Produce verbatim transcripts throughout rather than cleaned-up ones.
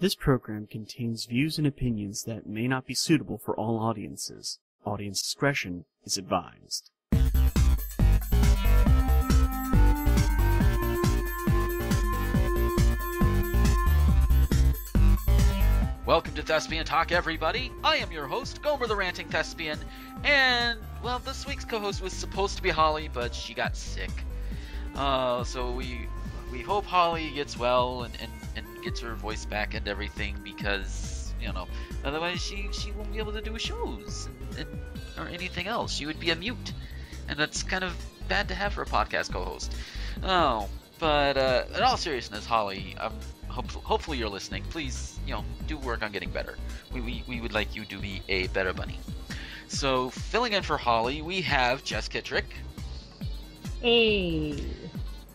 This program contains views and opinions that may not be suitable for all audiences. Audience discretion is advised. Welcome to Thespian Talk, everybody. I am your host, Gomer the Ranting Thespian, and, well, this week's co-host was supposed to be Holly, but she got sick. Uh, so we we hope Holly gets well and, and gets her voice back and everything, because, you know, otherwise she she won't be able to do shows and, and, or anything else. She would be a mute, and that's kind of bad to have for a podcast co-host. Oh, but uh, in all seriousness, Holly, um, hope, hopefully you're listening. Please, you know, do work on getting better. We, we, we would like you to be a better bunny. So, filling in for Holly, we have Jess Kitrick. Hey.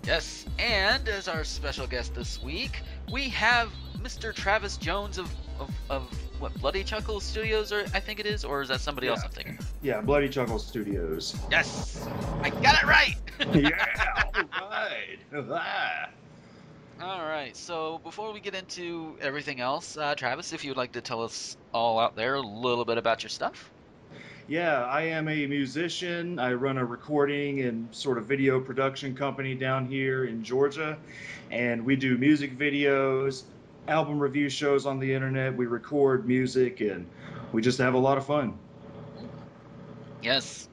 Yes, and as our special guest this week, we have Mister Travis Jones of, of, of what, Bloody Chuckles Studios, or I think it is, or is that somebody yeah. else I'm thinking? Yeah, Bloody Chuckles Studios. Yes! I got it right! Yeah! Alright! Alright, so before we get into everything else, uh, Travis, if you'd like to tell us all out there a little bit about your stuff? Yeah, I am a musician. I run a recording and sort of video production company down here in Georgia, and we do music videos, album review shows on the internet. We record music, and we just have a lot of fun. Yes,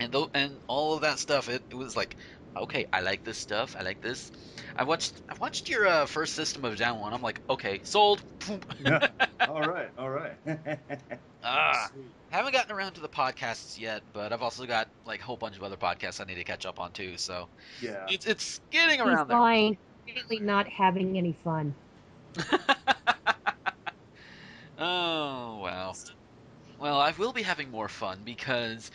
and th and all of that stuff. It, it was like, okay, I like this stuff. I like this. I watched I watched your uh, first System of a Down one. I'm like, okay, sold. Yeah. All right, all right. Ah. Sweet. Haven't gotten around to the podcasts yet, but I've also got like a whole bunch of other podcasts I need to catch up on too. So yeah, it's it's getting around. He's lying. Really not having any fun. Oh well. Well, I will be having more fun because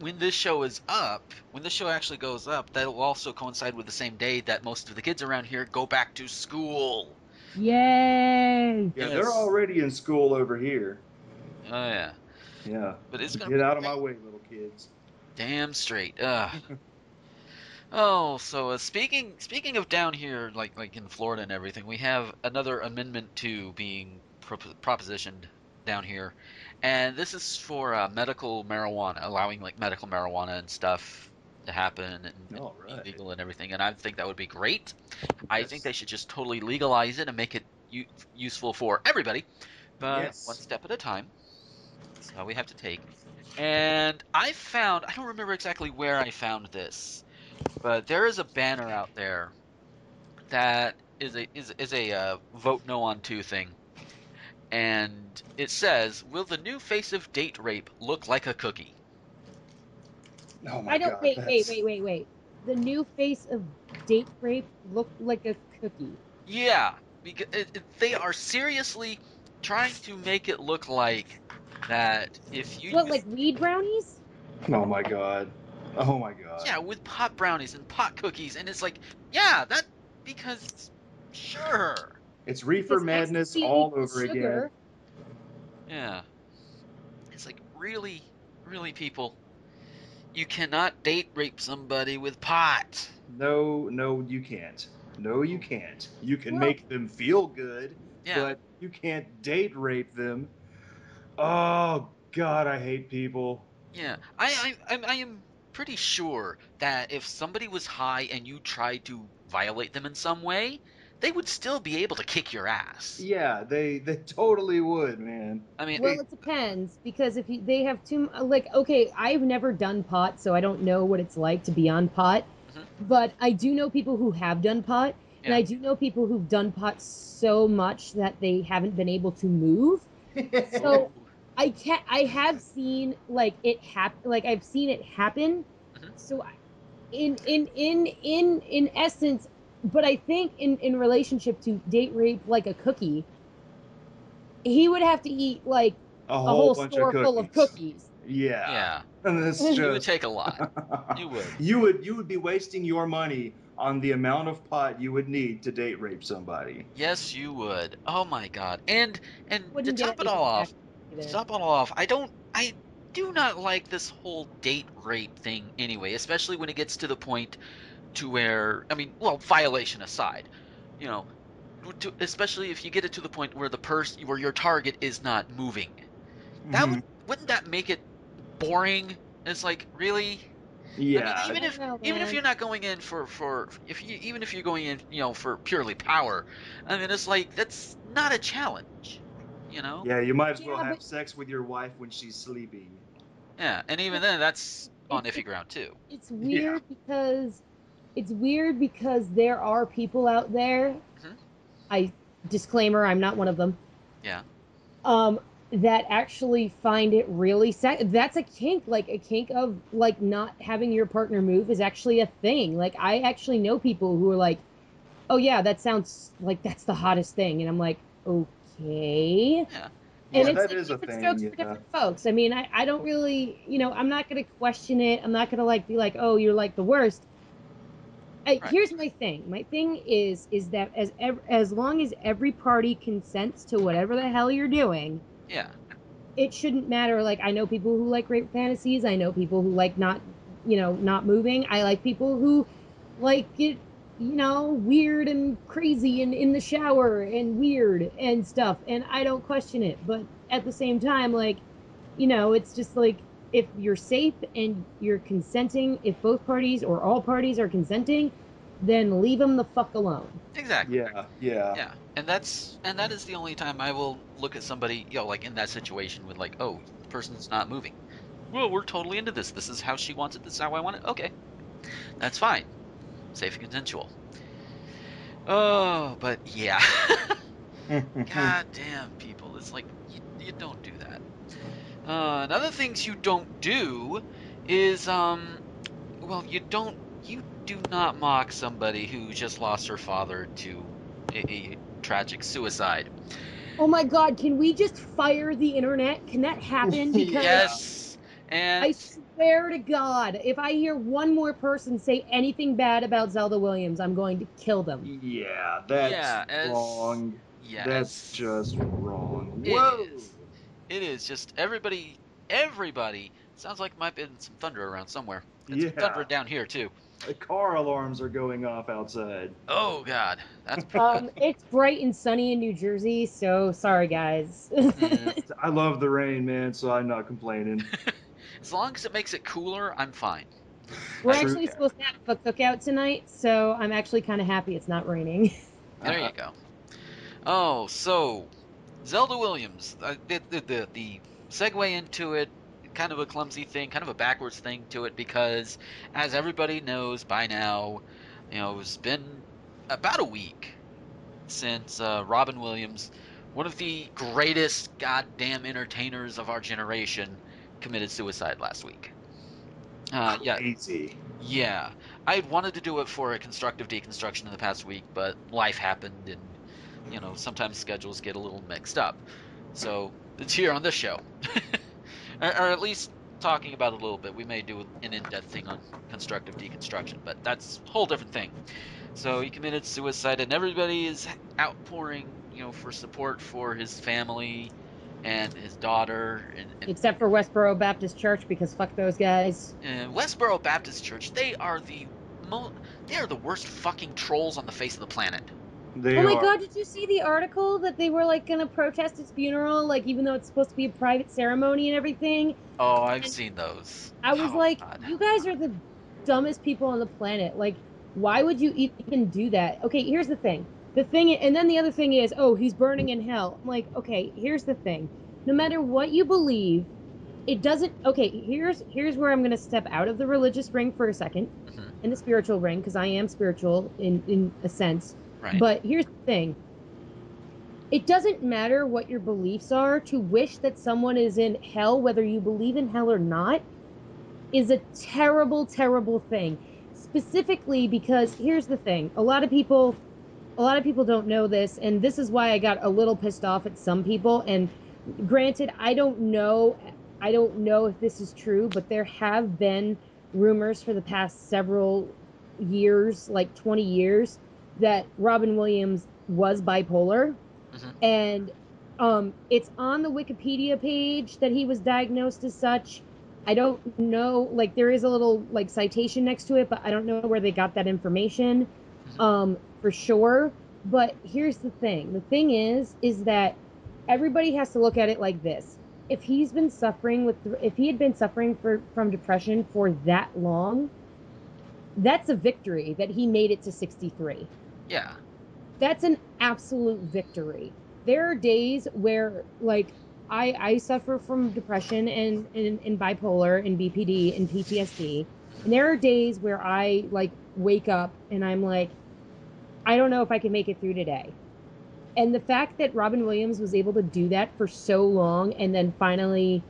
when this show is up, when this show actually goes up, that will also coincide with the same day that most of the kids around here go back to school. Yay! Yeah, yes. They're already in school over here. Oh yeah. Yeah, but it's gonna get out of my way, little kids. Damn straight. Ugh. Oh, so uh, speaking speaking of down here, like like in Florida and everything, we have another amendment to being pro propositioned down here, and this is for uh, medical marijuana, allowing like medical marijuana and stuff to happen and, All right. and legal and everything. And I think that would be great. Yes. I think they should just totally legalize it and make it u useful for everybody, but yes. one step at a time. Uh, we have to take. And I found, I don't remember exactly where I found this, but there is a banner out there that is a is, is a uh, vote no on two thing. And it says, will the new face of date rape look like a cookie? Oh my I don't, God, wait, that's... wait, wait, wait, wait. The new face of date rape look like a cookie? Yeah, because it, it, they are seriously trying to make it look like that if you what, like weed brownies? Oh my god! Oh my god! Yeah, with pot brownies and pot cookies, and it's like, yeah, that because sure. It's reefer it's madness all over sugar. again. Yeah, it's like really, really, people, you cannot date rape somebody with pot. No, no, you can't. No, you can't. You can well, make them feel good, yeah. but you can't date rape them. Oh God, I hate people. Yeah, I, I, I am pretty sure that if somebody was high and you tried to violate them in some way, they would still be able to kick your ass. Yeah, they, they totally would, man. I mean, well, they, it depends because if you, they have too like, okay, I've never done pot, so I don't know what it's like to be on pot, mm-hmm. but I do know people who have done pot, yeah. and I do know people who've done pot so much that they haven't been able to move. So. I can't. I have seen like it hap Like I've seen it happen. Mm-hmm. So, in in in in in essence, but I think in in relationship to date rape, like a cookie, he would have to eat like a whole, a whole bunch store of full of cookies. Yeah, yeah. And this just... It would take a lot. You would. You would. You would be wasting your money on the amount of pot you would need to date rape somebody. Yes, you would. Oh my God. And and Wouldn't to top it all off. Stop on off. I don't. I do not like this whole date rape thing anyway, especially when it gets to the point to where I mean, well, violation aside, you know, to, especially if you get it to the point where the pers- where your target is not moving. That mm-hmm. would, wouldn't that make it boring? It's like, really? Yeah. I mean, even if know, even if you're not going in for, for if you even if you're going in, you know, for purely power, I mean, it's like, that's not a challenge, you know? Yeah, you might as well yeah, have but... sex with your wife when she's sleeping. Yeah, and even then, that's on iffy ground too. It's weird yeah. because it's weird because there are people out there. Mm-hmm. I disclaimer, I'm not one of them. Yeah. Um. That actually find it really sad. That's a kink, like a kink of like not having your partner move is actually a thing. Like, I actually know people who are like, oh yeah, that sounds like that's the hottest thing. And I'm like, okay. Yeah. And yeah, it's that like is different a thing, strokes yeah. for different folks. I mean, I, I don't really, you know, I'm not going to question it. I'm not going to like be like, oh, you're like the worst. I, right. Here's my thing. My thing is, is that as ev- as long as every party consents to whatever the hell you're doing, yeah, it shouldn't matter. Like, I know people who like rape fantasies. I know people who like not, you know, not moving. I like people who like it, you know, weird and crazy and in the shower and weird and stuff. And I don't question it. But at the same time, like, you know, it's just like, if you're safe and you're consenting, if both parties or all parties are consenting, then leave them the fuck alone. Exactly. Yeah, yeah. Yeah. And that's and that is the only time I will look at somebody, you know, like in that situation with like, oh, the person's not moving. Well, we're totally into this. This is how she wants it. This is how I want it. Okay. That's fine. Safe and consensual. Oh, but yeah. God damn, people. It's like, you, you don't do that. Uh, and other things you don't do is, um, well, you don't, you do not mock somebody who just lost her father to a, a tragic suicide. Oh my God, can we just fire the internet? Can that happen? Because yes. And I swear to God, if I hear one more person say anything bad about Zelda Williams, I'm going to kill them. Yeah, that's yeah, as, wrong. Yeah, that's just wrong. It Whoa. Is. It is just everybody, everybody. Sounds like might have been some thunder around somewhere. It's yeah. thunder down here too. The car alarms are going off outside. Oh, God. That's pretty um, it's bright and sunny in New Jersey, so sorry, guys. Yeah. I love the rain, man, so I'm not complaining. As long as it makes it cooler, I'm fine. We're True. actually supposed to have a cookout tonight, so I'm actually kind of happy it's not raining. There you go. Oh, so Zelda Williams, uh, the, the, the, the segue into it, kind of a clumsy thing, kind of a backwards thing to it, because as everybody knows by now, you know, it's been about a week since uh, Robin Williams, one of the greatest goddamn entertainers of our generation, committed suicide last week. Uh, yeah, Crazy. Yeah. I had wanted to do it for a constructive deconstruction in the past week, but life happened and, you know, sometimes schedules get a little mixed up. So it's here on this show. Or, or at least talking about it a little bit. We may do an in-depth thing on constructive deconstruction, but that's a whole different thing. So he committed suicide, and everybody is outpouring, you know, for support for his family and his daughter. And, and except for Westboro Baptist Church, because fuck those guys. And Westboro Baptist Church, they are the mo- they are the worst fucking trolls on the face of the planet. They oh my are. God, did you see the article that they were like going to protest his funeral, like even though it's supposed to be a private ceremony and everything? Oh, I've and seen those. I was oh, like, God. You guys are the dumbest people on the planet. Like, why would you even do that? Okay, here's the thing. The thing, and then the other thing is, oh, he's burning in hell. I'm like, okay, here's the thing. No matter what you believe, it doesn't, okay, here's here's where I'm going to step out of the religious ring for a second, mm-hmm. and the spiritual ring, because I am spiritual in, in a sense. Right. But here's the thing. It doesn't matter what your beliefs are. To wish that someone is in hell, whether you believe in hell or not, is a terrible, terrible thing. Specifically because here's the thing. A lot of people, a lot of people don't know this, and this is why I got a little pissed off at some people. And granted, I don't know, I don't know if this is true, but there have been rumors for the past several years, like twenty years, that Robin Williams was bipolar, mm-hmm. and um, it's on the Wikipedia page that he was diagnosed as such. I don't know, like there is a little like citation next to it, but I don't know where they got that information um, for sure. But here's the thing. The thing is, is that everybody has to look at it like this. If he's been suffering with, if he had been suffering for, from depression for that long, that's a victory that he made it to sixty-three. Yeah. That's an absolute victory. There are days where, like, I, I suffer from depression and, and, and bipolar and B P D and P T S D. And there are days where I, like, wake up and I'm like, I don't know if I can make it through today. And the fact that Robin Williams was able to do that for so long and then finally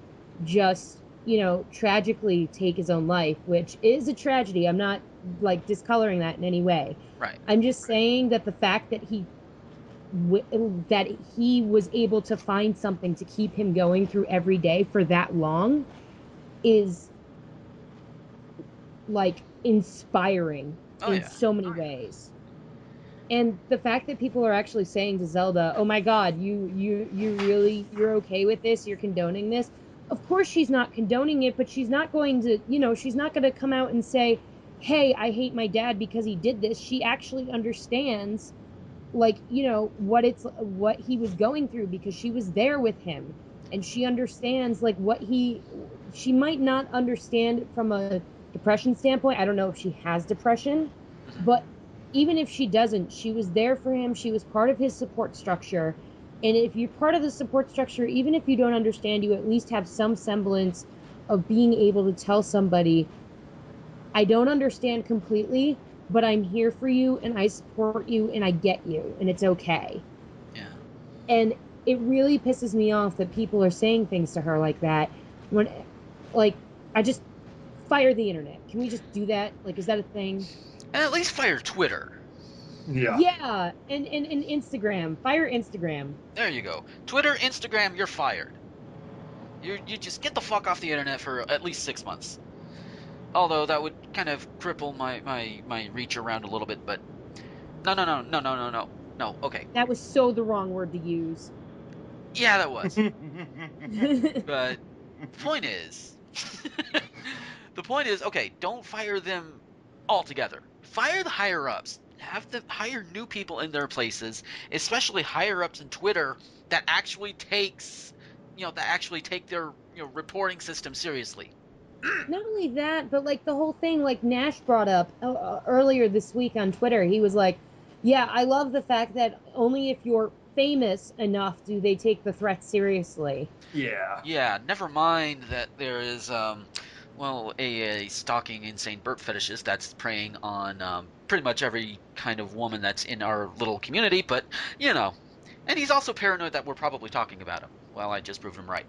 just, you know, tragically take his own life, which is a tragedy. I'm not, like, discoloring that in any way. Right. I'm just right. saying that the fact that he w- that he was able to find something to keep him going through every day for that long is, like, inspiring oh, in yeah. so many oh, ways. And the fact that people are actually saying to Zelda, oh my God, you, you, you really, you're okay with this, you're condoning this. Of course she's not condoning it, but she's not going to, you know, she's not going to come out and say, hey, I hate my dad because he did this. She actually understands, like, you know, what it's, what he was going through because she was there with him. And she understands, like, what he, she might not understand from a depression standpoint. I don't know if she has depression, but even if she doesn't, she was there for him. She was part of his support structure. And if you're part of the support structure, even if you don't understand, you at least have some semblance of being able to tell somebody, I don't understand completely, but I'm here for you and I support you and I get you and it's okay. Yeah. And it really pisses me off that people are saying things to her like that. When, like, I just fire the internet. Can we just do that? Like, is that a thing? And at least fire Twitter. Yeah. Yeah, and, and, and Instagram. Fire Instagram. There you go. Twitter, Instagram, you're fired. You you just get the fuck off the internet for at least six months. Although that would kind of cripple my, my, my reach around a little bit, but no, no, no, no, no, no, no, no, okay. That was so the wrong word to use. Yeah, that was. But the point is, the point is, okay, don't fire them altogether. Fire the higher-ups. Have them hire new people in their places, especially higher-ups in Twitter that actually takes, you know, that actually take their, you know, reporting system seriously. Not only that, but, like, the whole thing, like, Nash brought up uh, earlier this week on Twitter. He was like, yeah, I love the fact that only if you're famous enough do they take the threat seriously. Yeah. Yeah, never mind that there is, um, well, a, a stalking, insane burp fetishist that's preying on um, pretty much every kind of woman that's in our little community, but, you know. And he's also paranoid that we're probably talking about him. Well, I just proved him right.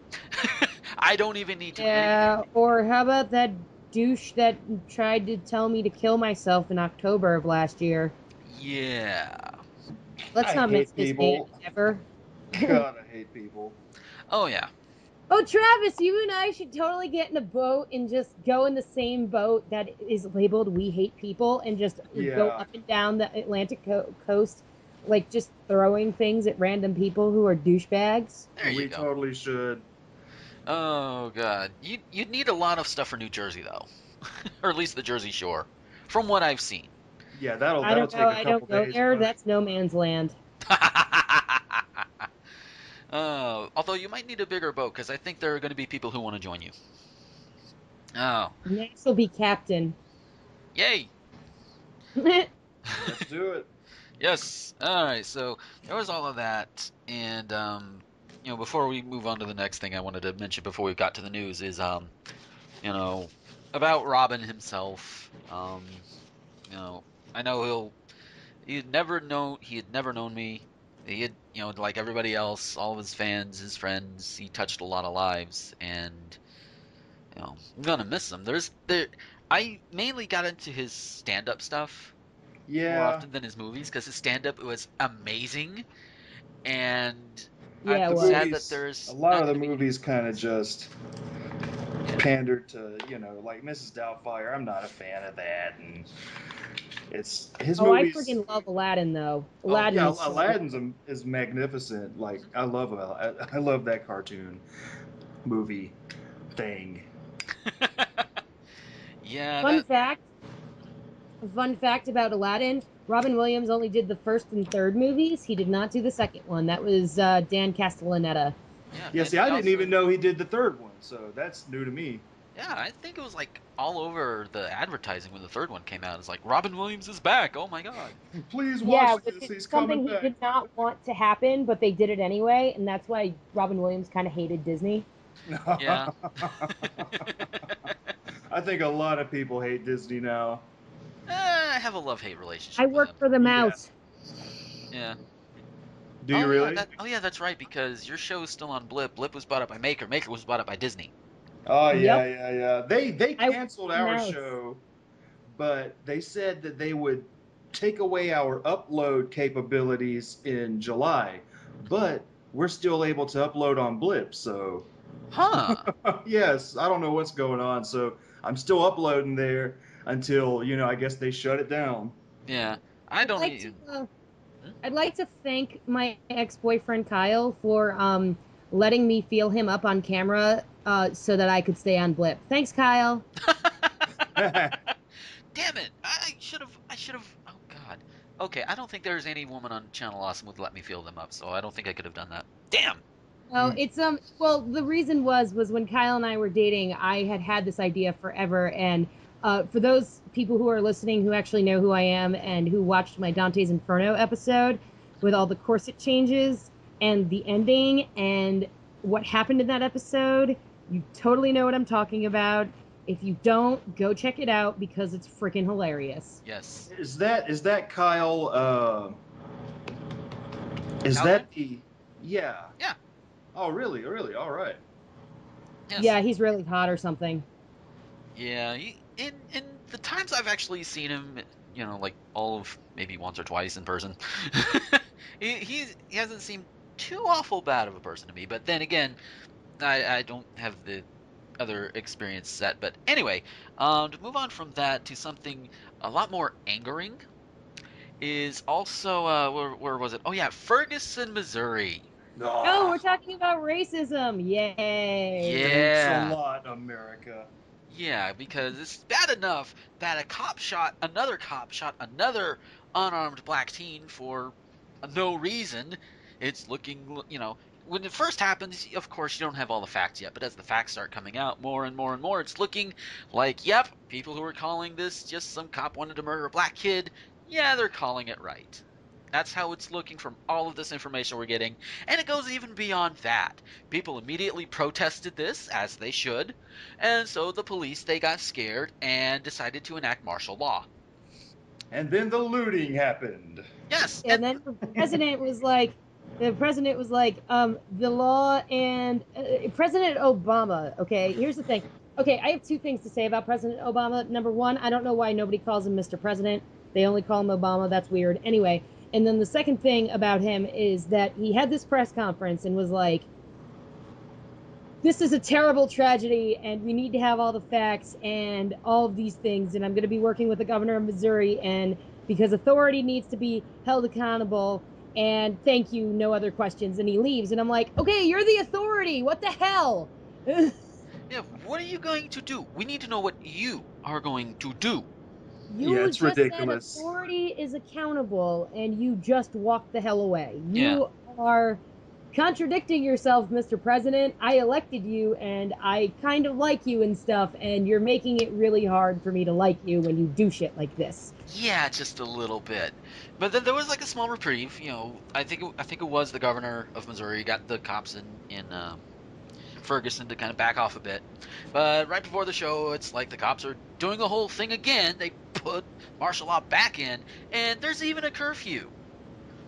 I don't even need to. Yeah, or how about that douche that tried to tell me to kill myself in October of last year? Yeah. Let's not mix this game ever. God, I hate people. Oh, yeah. Oh, Travis, you and I should totally get in a boat and just go in the same boat that is labeled We Hate People and just yeah. go up and down the Atlantic co- coast, like, just throwing things at random people who are douchebags. There you we go. Totally should. Oh, God. You, you'd need a lot of stuff for New Jersey, though. Or at least the Jersey Shore. From what I've seen. Yeah, that'll, that'll take know, a couple days. I don't know. Days, there, but... that's no man's land. uh, although you might need a bigger boat, because I think there are going to be people who want to join you. Oh. Next will be captain. Yay! Let's do it. Yes. All right, so there was all of that, and... um. You know, before we move on to the next thing I wanted to mention before we got to the news is, um, you know, about Robin himself. Um, you know, I know he'll, he'd never known, he had never known me. He had, you know, like everybody else, all of his fans, his friends, he touched a lot of lives, and, you know, I'm going to miss him. There's, there, I mainly got into his stand-up stuff yeah. more often than his movies, because his stand-up was amazing, and... Yeah, I'm well, sad movies, that there's a lot of the movies kind of just yeah. pandered to, you know, like Missus Doubtfire. I'm not a fan of that, and it's his oh, movies. Oh, I freaking love Aladdin though. Aladdin. Oh, yeah, Aladdin's so a, is magnificent. Like I love I, I love that cartoon movie thing. yeah. Fun that... fact. Fun fact about Aladdin. Robin Williams only did the first and third movies. He did not do the second one. That was uh, Dan Castellaneta. Yeah, yeah see, I didn't also... even know he did the third one, so that's new to me. Yeah, I think it was like all over the advertising when the third one came out. It's like, Robin Williams is back. Oh, my God. Please watch yeah, this. He's coming back. Something he did not want to happen, but they did it anyway, and that's why Robin Williams kind of hated Disney. Yeah. I think a lot of people hate Disney now. Eh, I have a love-hate relationship. I work for the mouse. Yeah. yeah. Do you oh, really? Yeah, that, oh, yeah, that's right, because your show is still on Blip. Blip was bought up by Maker. Maker was bought up by Disney. Oh, yeah, yep. yeah, yeah. They they canceled I, our nice. show, but they said that they would take away our upload capabilities in July, but we're still able to upload on Blip, so... Huh. Yes, I don't know what's going on, so I'm still uploading there until, you know, I guess they shut it down. Yeah, I don't... I'd like, to, uh, I'd like to thank my ex-boyfriend Kyle for um, letting me feel him up on camera... Uh, so that I could stay on Blip. Thanks, Kyle. Damn it! I should have. I should have. Oh God. Okay, I don't think there's any woman on Channel Awesome would let me feel them up, so I don't think I could have done that. Damn. Oh, it's um. Well, the reason was was when Kyle and I were dating, I had had this idea forever, and uh, for those people who are listening who actually know who I am and who watched my Dante's Inferno episode with all the corset changes and the ending and what happened in that episode. You totally know what I'm talking about. If you don't, go check it out because it's freaking hilarious. Yes. Is that is that Kyle? Uh, is Calvin? that the? Yeah. Yeah. Oh, really? Really? All right. Yes. Yeah, he's really hot or something. Yeah. He, in in the times I've actually seen him, you know, like all of maybe once or twice in person, he he's, he hasn't seemed too awful bad of a person to me. But then again. I, I don't have the other experience set, but anyway, um, to move on from that to something a lot more angering is also, uh, where, where was it? Oh yeah, Ferguson, Missouri. Oh, no, we're talking about racism. Yay. Yeah. Thanks a lot, America. Yeah, because it's bad enough that a cop shot another cop shot another unarmed black teen for no reason. It's looking, you know, when it first happens, of course, you don't have all the facts yet. But as the facts start coming out more and more and more, it's looking like, yep, people who are calling this just some cop wanted to murder a black kid, yeah, they're calling it right. That's how it's looking from all of this information we're getting. And it goes even beyond that. People immediately protested this, as they should. And so the police, they got scared and decided to enact martial law. And then the looting happened. Yes. And then the president was like, The president was like, um, the law and uh, President Obama. Okay, here's the thing. Okay, I have two things to say about President Obama. Number one, I don't know why nobody calls him Mister President. They only call him Obama. That's weird. Anyway, and then the second thing about him is that he had this press conference and was like, this is a terrible tragedy, and we need to have all the facts and all of these things, and I'm going to be working with the governor of Missouri, and because authority needs to be held accountable, and thank you, no other questions. And he leaves, and I'm like, okay, you're the authority. What the hell? Yeah, what are you going to do? We need to know what you are going to do. You yeah, it's just ridiculous. Said authority is accountable, and you just walk the hell away. You yeah. are contradicting yourself, Mister President. I elected you, and I kind of like you and stuff, and you're making it really hard for me to like you when you do shit like this. Yeah, just a little bit. But then there was like a small reprieve, you know. I think it, I think it was the governor of Missouri got the cops in in uh, Ferguson to kind of back off a bit. But right before the show, it's like the cops are doing the whole thing again. They put martial law back in, and there's even a curfew.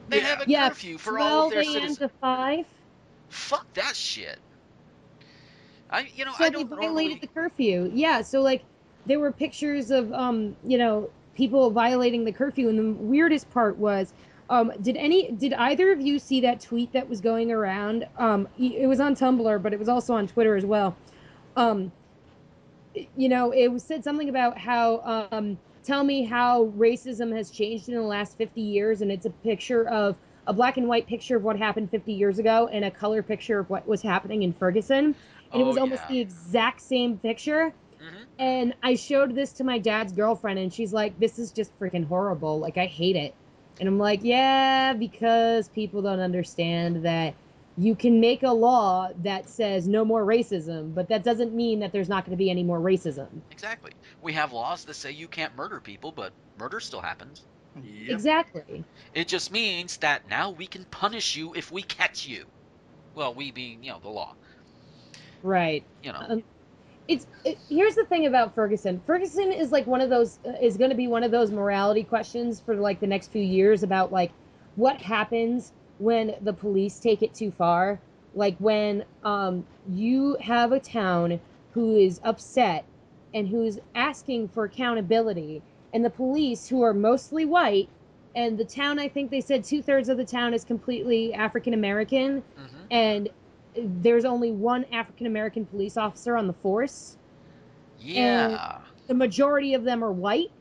They yeah. have a yeah, curfew for all of their citizens. twelve a m to five. Fuck that shit. I you know so I don't normally. So they violated the curfew. Yeah. So like there were pictures of um you know. people violating the curfew, and the weirdest part was, um, did any, did either of you see that tweet that was going around? Um, it was on Tumblr, but it was also on Twitter as well. Um, you know, it was said something about how, um, tell me how racism has changed in the last fifty years, and it's a picture of a black and white picture of what happened fifty years ago, and a color picture of what was happening in Ferguson, and oh, it was almost yeah. the exact same picture. Mm-hmm. And I showed this to my dad's girlfriend, and she's like, this is just freaking horrible. Like, I hate it. And I'm like, yeah, because people don't understand that you can make a law that says no more racism, but that doesn't mean that there's not going to be any more racism. Exactly. We have laws that say you can't murder people, but murder still happens. Yep. Exactly. It just means that now we can punish you if we catch you. Well, we being, you know, the law. Right. You know. Um, it's it, here's the thing about Ferguson. Ferguson is like one of those uh, is going to be one of those morality questions for like the next few years about like what happens when the police take it too far. Like when um you have a town who is upset and who's asking for accountability, and the police, who are mostly white, and the town, I think they said two-thirds of the town is completely African-American, mm-hmm. and there's only one African-American police officer on the force. Yeah. And the majority of them are white.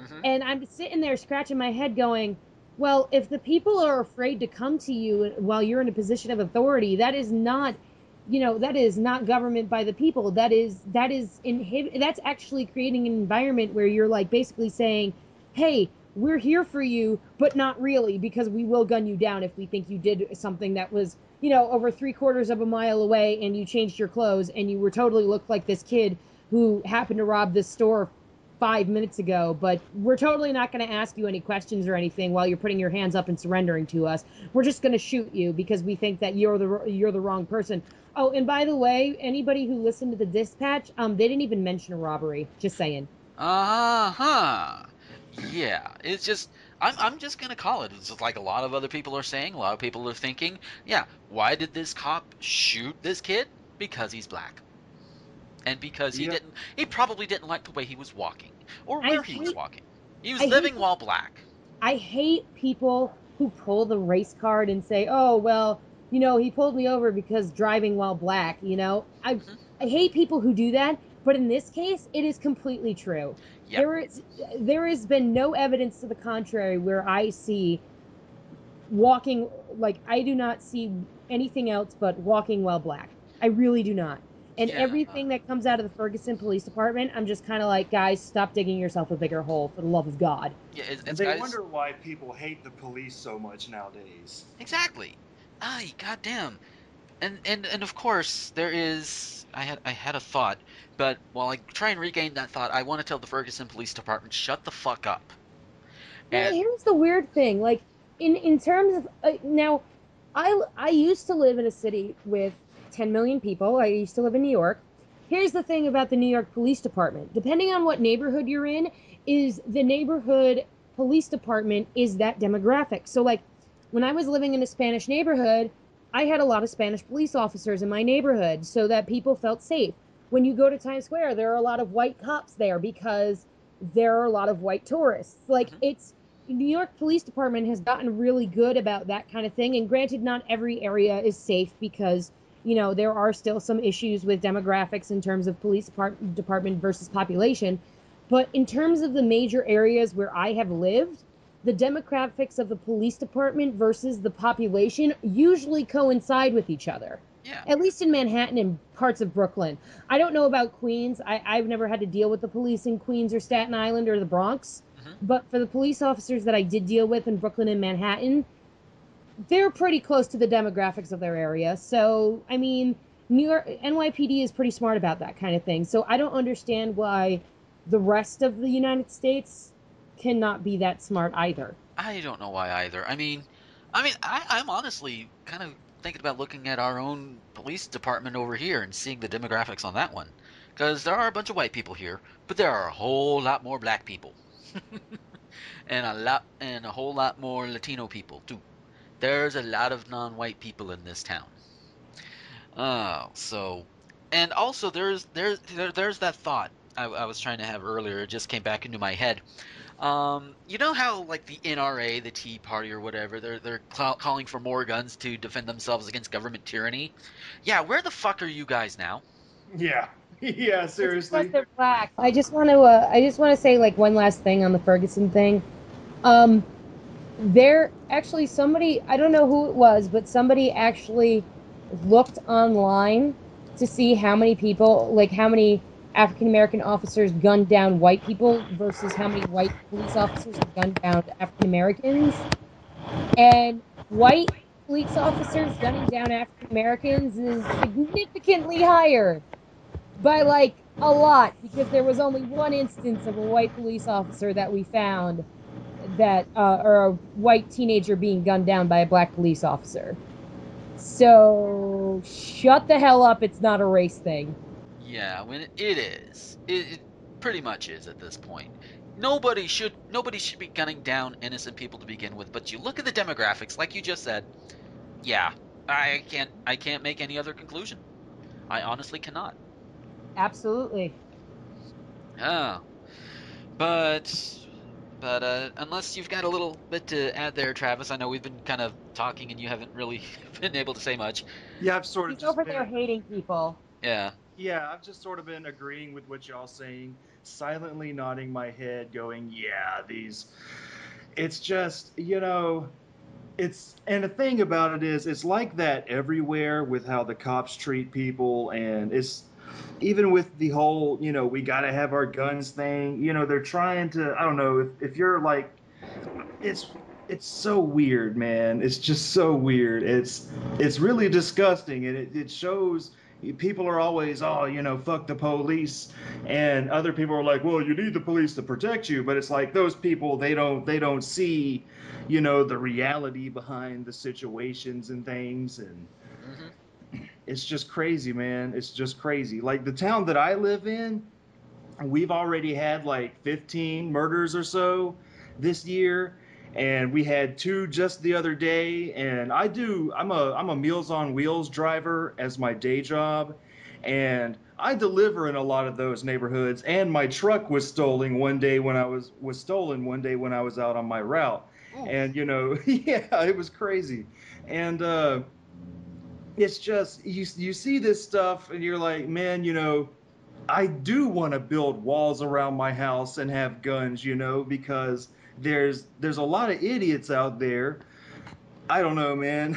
Mm-hmm. And I'm sitting there scratching my head going, well, if the people are afraid to come to you while you're in a position of authority, that is not, you know, that is not government by the people. That is, that is inhib- that's actually creating an environment where you're like basically saying, hey, we're here for you, but not really, because we will gun you down if we think you did something that was, you know, over three quarters of a mile away, and you changed your clothes and you were totally looked like this kid who happened to rob this store five minutes ago, but we're totally not going to ask you any questions or anything while you're putting your hands up and surrendering to us. We're just going to shoot you because we think that you're the you're the wrong person. Oh, and by the way, anybody who listened to the dispatch, um, they didn't even mention a robbery. Just saying. Uh-huh. Yeah, it's just, I'm, I'm just going to call it. It's just like a lot of other people are saying, a lot of people are thinking, yeah, why did this cop shoot this kid? Because he's black. And because he yep. didn't, he probably didn't like the way he was walking or where I he hate, was walking. He was I living hate, while black. I hate people who pull the race card and say, oh, well, you know, he pulled me over because driving while black, you know. I, mm-hmm. I hate people who do that. But in this case, it is completely true. Yep. There is, there has been no evidence to the contrary where I see walking, like, I do not see anything else but walking while black. I really do not. And yeah, everything uh, that comes out of the Ferguson Police Department, I'm just kind of like, guys, stop digging yourself a bigger hole for the love of God. Yeah, it's, it's, and they guys, wonder why people hate the police so much nowadays. Exactly. Ay, goddamn. And, and and of course, there is, I had I had a thought, but while I try and regain that thought, I want to tell the Ferguson Police Department, shut the fuck up. And well, here's the weird thing, like, in, in terms of, uh, now, I, I used to live in a city with ten million people. I used to live in New York. Here's the thing about the New York Police Department. Depending on what neighborhood you're in, is the neighborhood police department is that demographic. So, like, when I was living in a Spanish neighborhood, I had a lot of Spanish police officers in my neighborhood so that people felt safe. When you go to Times Square, there are a lot of white cops there because there are a lot of white tourists. Like, it's, New York Police Department has gotten really good about that kind of thing. And granted, not every area is safe because, you know, there are still some issues with demographics in terms of police department versus population. But in terms of the major areas where I have lived, the demographics of the police department versus the population usually coincide with each other. Yeah. At least in Manhattan and parts of Brooklyn. I don't know about Queens. I, I've never had to deal with the police in Queens or Staten Island or the Bronx. Mm-hmm. But for the police officers that I did deal with in Brooklyn and Manhattan, they're pretty close to the demographics of their area. So, I mean, New York, N Y P D is pretty smart about that kind of thing. So I don't understand why the rest of the United States cannot be that smart either. I don't know why either. I mean, I mean, I, I'm honestly kind of thinking about looking at our own police department over here and seeing the demographics on that one, because there are a bunch of white people here, but there are a whole lot more black people, and a lot and a whole lot more Latino people too. There's a lot of non-white people in this town. Uh, so, and also there's there's there, there's that thought I, I was trying to have earlier. It just came back into my head. Um, you know how, like, the N R A, the Tea Party or whatever, they're, they're cl- calling for more guns to defend themselves against government tyranny? Yeah, where the fuck are you guys now? Yeah. Yeah, seriously. It's because they're black. I just want to, uh, I just want to say, like, one last thing on the Ferguson thing. Um, there, actually, somebody, I don't know who it was, but somebody actually looked online to see how many people, like, how many African-American officers gunned down white people versus how many white police officers gunned down African-Americans. And white police officers gunning down African-Americans is significantly higher by, like, a lot, because there was only one instance of a white police officer that we found that, uh, or a white teenager being gunned down by a black police officer. So shut the hell up. It's not a race thing. Yeah, when it is, it, it pretty much is at this point. Nobody should nobody should be gunning down innocent people to begin with. But you look at the demographics, like you just said. Yeah, I can't I can't make any other conclusion. I honestly cannot. Absolutely. Oh, but but uh, unless you've got a little bit to add there, Travis. I know we've been kind of talking and you haven't really been able to say much. Yeah, I've sort of. He's just over been... there hating people. Yeah. Yeah, I've just sort of been agreeing with what y'all saying, silently nodding my head, going, yeah, these, it's just, you know, it's, and the thing about it is, it's like that everywhere with how the cops treat people, and it's, even with the whole, you know, we gotta have our guns thing, you know, they're trying to, I don't know, if, if you're like, it's, it's so weird, man, it's just so weird, it's, it's really disgusting, and it, it shows... People are always, oh, you know, fuck the police, and other people are like, well, you need the police to protect you. But it's like those people, they don't, they don't see, you know, the reality behind the situations and things, and mm-hmm. It's just crazy, man. It's just crazy. Like the town that I live in, we've already had like fifteen murders or so this year. And we had two just the other day, and I do, I'm a, I'm a Meals on Wheels driver as my day job, and I deliver in a lot of those neighborhoods, and my truck was stolen one day when I was, was stolen one day when I was out on my route. Oh. And, you know, yeah, it was crazy. And uh, it's just, you, you see this stuff, and you're like, man, you know, I do want to build walls around my house and have guns, you know, because... There's there's a lot of idiots out there. I don't know, man.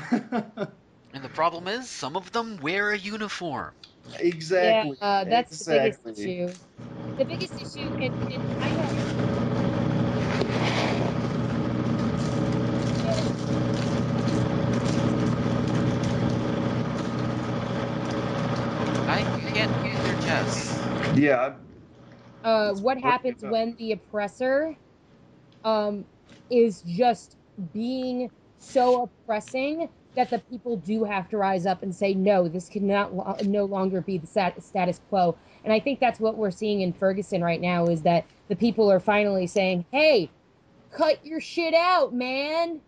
And the problem is, some of them wear a uniform. Exactly. Yeah, uh, that's exactly. The biggest issue. The biggest issue, and, and I have. I you can't use your chest. Yeah. Uh, what happens when the oppressor? Um, is just being so oppressing that the people do have to rise up and say, no, this cannot lo- no longer be the stat- status quo. And I think that's what we're seeing in Ferguson right now, is that the people are finally saying, hey, cut your shit out, man.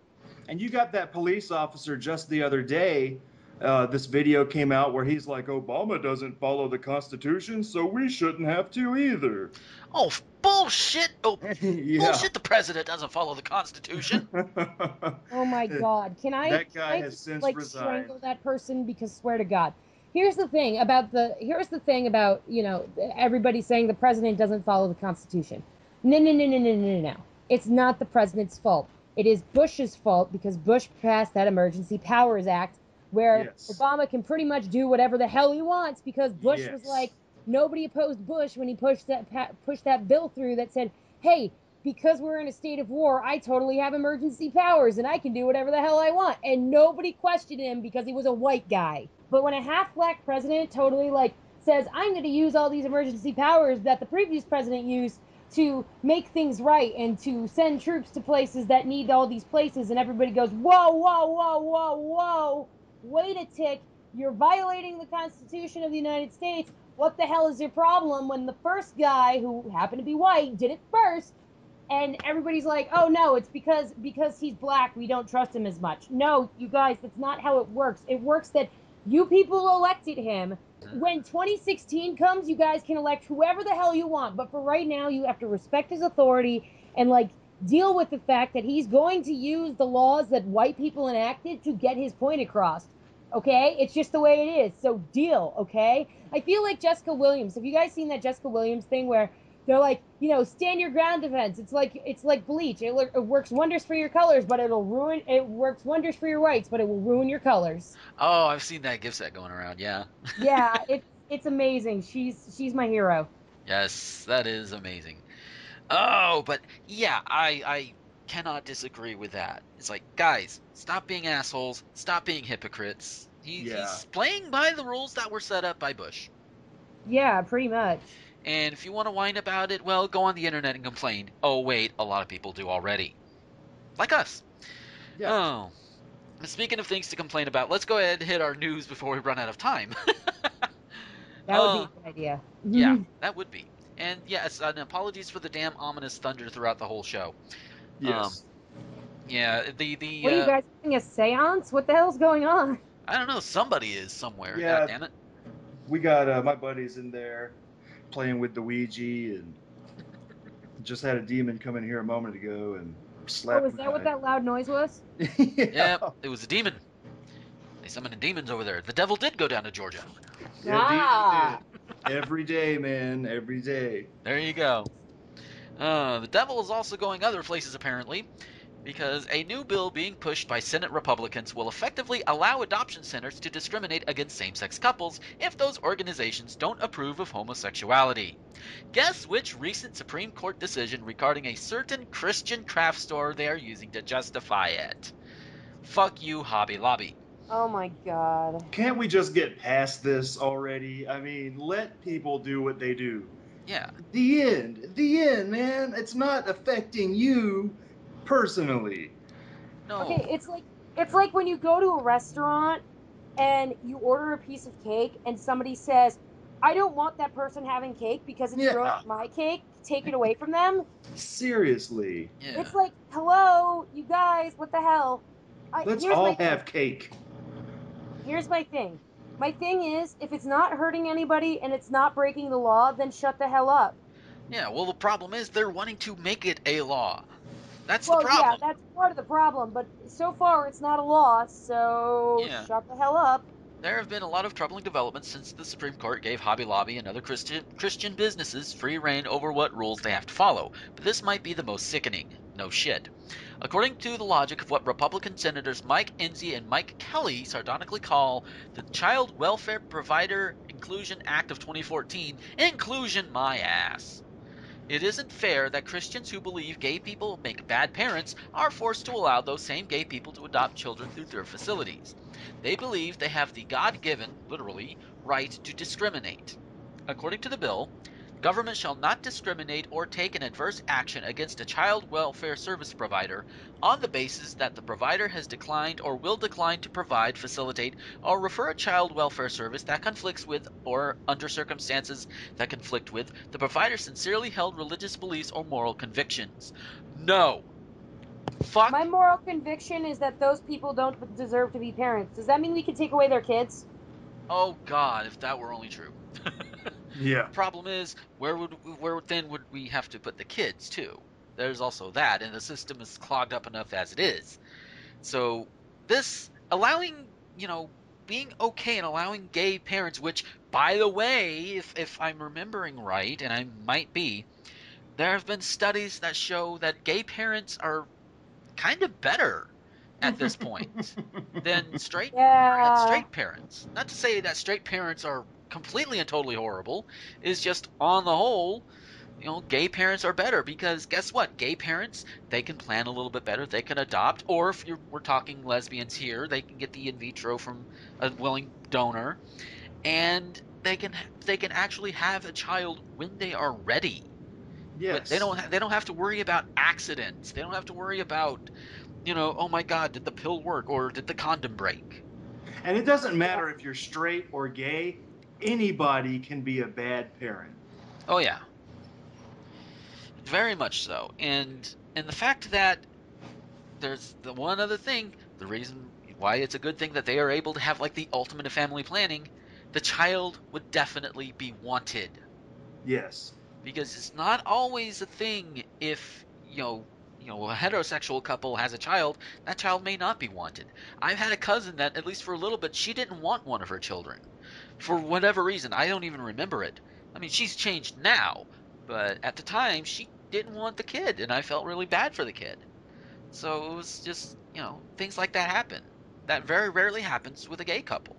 And you got that police officer just the other day. Uh, this video came out where he's like, Obama doesn't follow the Constitution, so we shouldn't have to either. Oh, bullshit. Oh, yeah. Bullshit. The president doesn't follow the Constitution. Oh, my God. Can I, that guy can has I just, since like, resigned. strangle that person? Because swear to God. Here's the thing about the, here's the thing about, you know, everybody saying the president doesn't follow the Constitution. No, no, no, no, no, no, no. It's not the president's fault. It is Bush's fault, because Bush passed that Emergency Powers Act, where yes. Obama can pretty much do whatever the hell he wants, because Bush yes. was like, nobody opposed Bush when he pushed that pushed that bill through that said, hey, because we're in a state of war, I totally have emergency powers and I can do whatever the hell I want. And nobody questioned him because he was a white guy. But when a half-black president totally like says, I'm going to use all these emergency powers that the previous president used to make things right and to send troops to places that need all these places, and everybody goes, whoa, whoa, whoa, whoa, whoa. Wait a tick, you're violating the Constitution of the United States. What the hell is your problem? When the first guy, who happened to be white, did it first, and everybody's like, oh no, it's because because he's black, we don't trust him as much. No, you guys, that's not how it works. It works that you people elected him. When twenty sixteen comes, you guys can elect whoever the hell you want, but for right now, you have to respect his authority and like deal with the fact that he's going to use the laws that white people enacted to get his point across. Okay? It's just the way it is. So deal, okay? I feel like Jessica Williams. Have you guys seen that Jessica Williams thing where they're like, you know, stand your ground defense. It's like it's like bleach. It, it works wonders for your colors, but it'll ruin it works wonders for your rights, but it will ruin your colors. Oh, I've seen that gift set going around. Yeah. Yeah, it it's amazing. She's she's my hero. Yes, that is amazing. Oh, but yeah, I, I cannot disagree with that. It's like, guys, stop being assholes. Stop being hypocrites. He, yeah. He's playing by the rules that were set up by Bush. Yeah, pretty much. And if you want to whine about it, well, go on the internet and complain. Oh, wait, a lot of people do already. Like us. Yeah. Oh. Speaking of things to complain about, let's go ahead and hit our news before we run out of time. That would uh, be a good idea. Yeah, that would be. And yes, and apologies for the damn ominous thunder throughout the whole show. Yes. Um, yeah, the... the what are uh, you guys doing, a seance? What the hell's going on? I don't know. Somebody is somewhere. Yeah, God damn it. We got uh, my buddies in there playing with the Ouija, and just had a demon come in here a moment ago and slap me. Oh, is that what that loud noise was? Yeah. Yeah, it was a demon. They summoned demons over there. The devil did go down to Georgia. Ah. Did. Every day, man. Every day. There you go. Uh, the devil is also going other places, apparently, because a new bill being pushed by Senate Republicans will effectively allow adoption centers to discriminate against same-sex couples if those organizations don't approve of homosexuality. Guess which recent Supreme Court decision regarding a certain Christian craft store they are using to justify it? Fuck you, Hobby Lobby. Oh my God. Can't we just get past this already? I mean, let people do what they do. Yeah. The end. The end, man. It's not affecting you personally. No. Okay, it's like it's like when you go to a restaurant and you order a piece of cake and somebody says, I don't want that person having cake because it's yeah. ruined my cake. Take it away from them. Seriously. Yeah. It's like, hello, you guys, what the hell? I, Let's all have cake. Here's my thing. My thing is, if it's not hurting anybody and it's not breaking the law, then shut the hell up. Yeah, well, the problem is they're wanting to make it a law. That's well, the problem. Yeah, that's part of the problem, but so far it's not a law, so yeah. shut the hell up. There have been a lot of troubling developments since the Supreme Court gave Hobby Lobby and other Christian, Christian businesses free reign over what rules they have to follow, but this might be the most sickening. No shit. According to the logic of what Republican Senators Mike Enzi and Mike Kelly sardonically call the Child Welfare Provider Inclusion Act of twenty fourteen, inclusion my ass. It isn't fair that Christians who believe gay people make bad parents are forced to allow those same gay people to adopt children through their facilities. They believe they have the God-given, literally, right to discriminate. According to the bill, government shall not discriminate or take an adverse action against a child welfare service provider on the basis that the provider has declined or will decline to provide, facilitate, or refer a child welfare service that conflicts with or under circumstances that conflict with the provider's sincerely held religious beliefs or moral convictions. No. Fuck. My moral conviction is that those people don't deserve to be parents. Does that mean we can take away their kids? Oh, God, if that were only true. Yeah. The problem is, where would where then would we have to put the kids too? There's also that, and the system is clogged up enough as it is. So this allowing, you know, being okay and allowing gay parents, which, by the way, if if I'm remembering right, and I might be, there have been studies that show that gay parents are kind of better at this point than straight yeah. straight parents. Not to say that straight parents are completely and totally horrible, is just on the whole, you know, gay parents are better because guess what? Gay parents, they can plan a little bit better. They can adopt, or if you're, we're talking lesbians here, they can get the in vitro from a willing donor, and they can they can actually have a child when they are ready. Yes. But they don't ha they don't have to worry about accidents. They don't have to worry about, you know, oh my God, did the pill work or did the condom break? And it doesn't matter if you're straight or gay. Anybody can be a bad parent. Oh yeah, very much so. And and the fact that there's the one other thing, the reason why it's a good thing that they are able to have like the ultimate of family planning, the child would definitely be wanted. Yes, because it's not always a thing. If you know, you know, a heterosexual couple has a child, that child may not be wanted. I've had a cousin that, at least for a little bit, she didn't want one of her children. For whatever reason, I don't even remember it. I mean, she's changed now, but at the time, she didn't want the kid, and I felt really bad for the kid. So it was just, you know, things like that happen. That very rarely happens with a gay couple.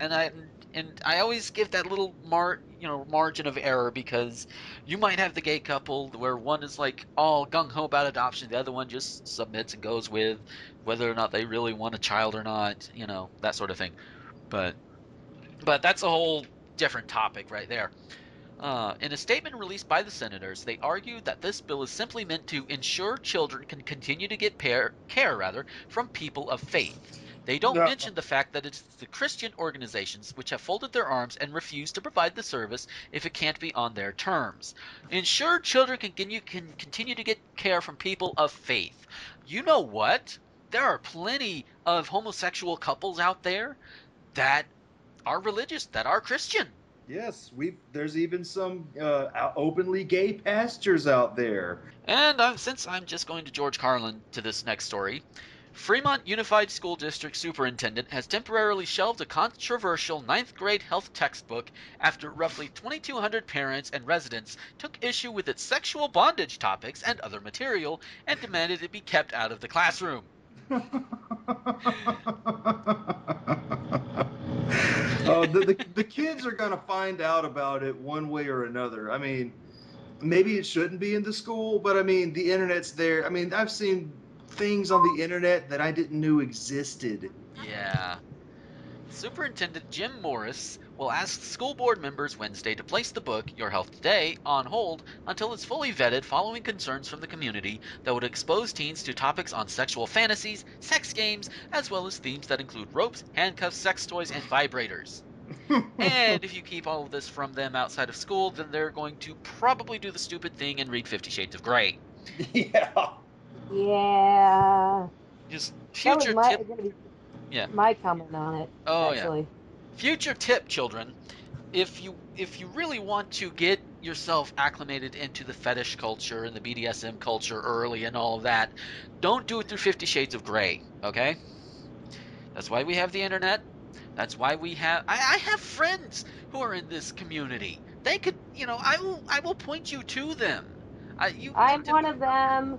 And I and I always give that little mar you know, margin of error, because you might have the gay couple where one is like all gung-ho about adoption, the other one just submits and goes with whether or not they really want a child or not, you know, that sort of thing. But but that's a whole different topic right there. Uh, in a statement released by the senators, they argued that this bill is simply meant to ensure children can continue to get pair, care rather, from people of faith. They don't no. mention the fact that it's the Christian organizations which have folded their arms and refused to provide the service if it can't be on their terms. Ensure children can continue, can continue to get care from people of faith. You know what? There are plenty of homosexual couples out there that are religious, that are Christian. Yes, we there's even some uh, openly gay pastors out there. And I'm, since I'm just going to George Carlin to this next story, Fremont Unified School District Superintendent has temporarily shelved a controversial ninth grade health textbook after roughly twenty-two hundred parents and residents took issue with its sexual bondage topics and other material and demanded it be kept out of the classroom. uh, the, the, the kids are going to find out about it one way or another. I mean, maybe it shouldn't be in the school, but I mean, the internet's there. I mean, I've seen things on the internet that I didn't know existed. Yeah. Superintendent Jim Morris will ask school board members Wednesday to place the book, Your Health Today, on hold until it's fully vetted following concerns from the community that would expose teens to topics on sexual fantasies, sex games, as well as themes that include ropes, handcuffs, sex toys, and vibrators. And if you keep all of this from them outside of school, then they're going to probably do the stupid thing and read Fifty Shades of Grey. Yeah. Yeah. Just future my, tip. Be yeah. My comment on it. Oh actually. yeah. Future tip, children. If you if you really want to get yourself acclimated into the fetish culture and the B D S M culture early and all of that, don't do it through Fifty Shades of Grey. Okay. That's why we have the internet. That's why we have. I, I have friends who are in this community. They could, you know, I will I will point you to them. I, you I'm one of them.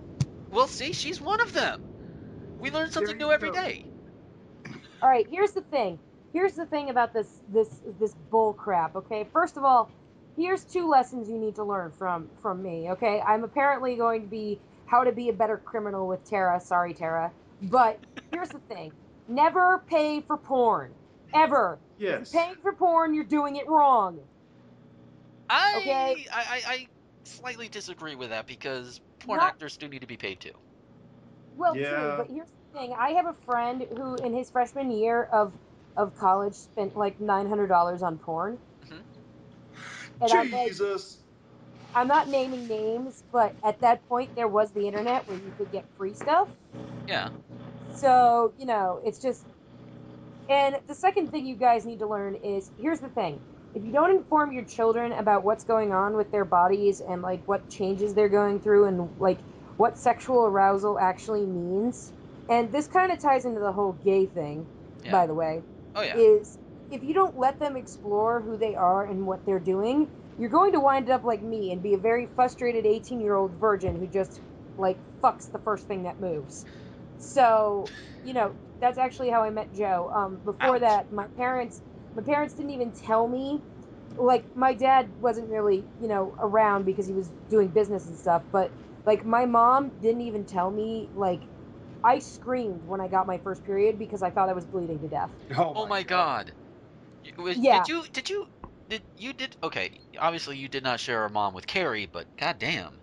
Well, see, she's one of them. We learn something new every day. All right, here's the thing. Here's the thing about this this this bull crap, okay? First of all, here's two lessons you need to learn from from me, okay? I'm apparently going to be how to be a better criminal with Tara. Sorry, Tara. But here's the thing. Never pay for porn. Ever. Yes. If you're paying for porn, you're doing it wrong. I okay? I, I I slightly disagree with that because porn Not, actors do need to be paid too. Well, yeah. too, but here's the thing. I have a friend who, in his freshman year of of college, spent like nine hundred dollars on porn. Mm-hmm. And Jesus. I'm, like, I'm not naming names, but at that point, there was the internet where you could get free stuff. Yeah. So, you know, it's just... And the second thing you guys need to learn is, here's the thing. If you don't inform your children about what's going on with their bodies and, like, what changes they're going through and, like, what sexual arousal actually means, and this kind of ties into the whole gay thing, yeah. by the way, oh, yeah. is if you don't let them explore who they are and what they're doing, you're going to wind up like me and be a very frustrated eighteen-year-old virgin who just, like, fucks the first thing that moves. So, you know, that's actually how I met Joe. Um, before Ouch. that, my parents... My parents didn't even tell me. Like, my dad wasn't really, you know, around because he was doing business and stuff. But, like, my mom didn't even tell me. Like, I screamed when I got my first period because I thought I was bleeding to death. Oh, oh my God. God. Was, yeah. Did you, did you, did you, did, okay. Obviously, you did not share a mom with Carrie, but goddamn.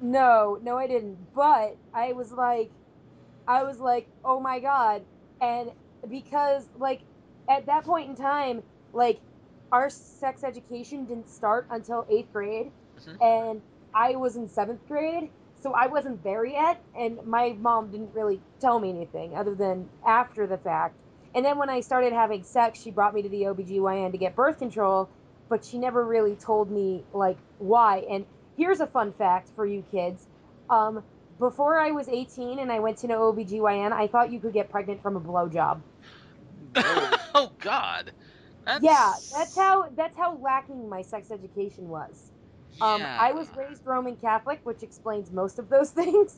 No, no, I didn't. But I was like, I was like, oh my God. And because, like, at that point in time, like, our sex education didn't start until eighth grade, mm-hmm. and I was in seventh grade, so I wasn't there yet, and my mom didn't really tell me anything other than after the fact. And then when I started having sex, she brought me to the O B G Y N to get birth control, but she never really told me, like, why. And here's a fun fact for you kids. Um, before I was eighteen and I went to an O B G Y N, I thought you could get pregnant from a blowjob. Oh God! That's... Yeah, that's how that's how lacking my sex education was. Um, yeah. I was raised Roman Catholic, which explains most of those things.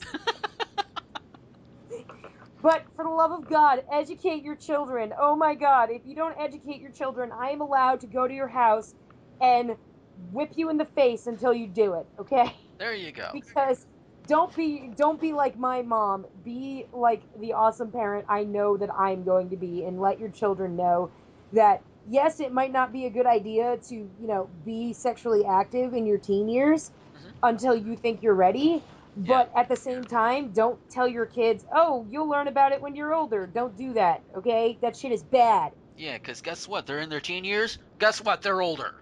But for the love of God, educate your children. Oh my God! If you don't educate your children, I am allowed to go to your house and whip you in the face until you do it, okay? There you go. Because don't be don't be like my mom. Be like the awesome parent I know that I'm going to be, and let your children know that, yes, it might not be a good idea to, you know, be sexually active in your teen years mm-hmm. until you think you're ready. But yeah. at the same time, don't tell your kids, oh, you'll learn about it when you're older. Don't do that, okay? That shit is bad. Yeah, because guess what? They're in their teen years. Guess what? They're older.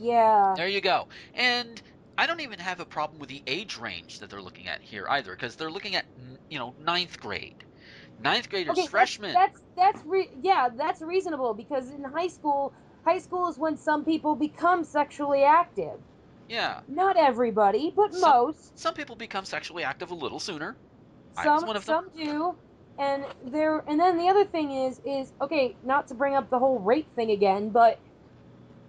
Yeah. There you go. And I don't even have a problem with the age range that they're looking at here either, because they're looking at, you know, ninth grade. Ninth graders, okay, freshmen. That's that's, that's re- yeah, that's reasonable, because in high school, high school is when some people become sexually active. Yeah. Not everybody, but some, most. Some people become sexually active a little sooner. Some, I was one of them. Some do, and there. And then the other thing is, is okay, not to bring up the whole rape thing again, but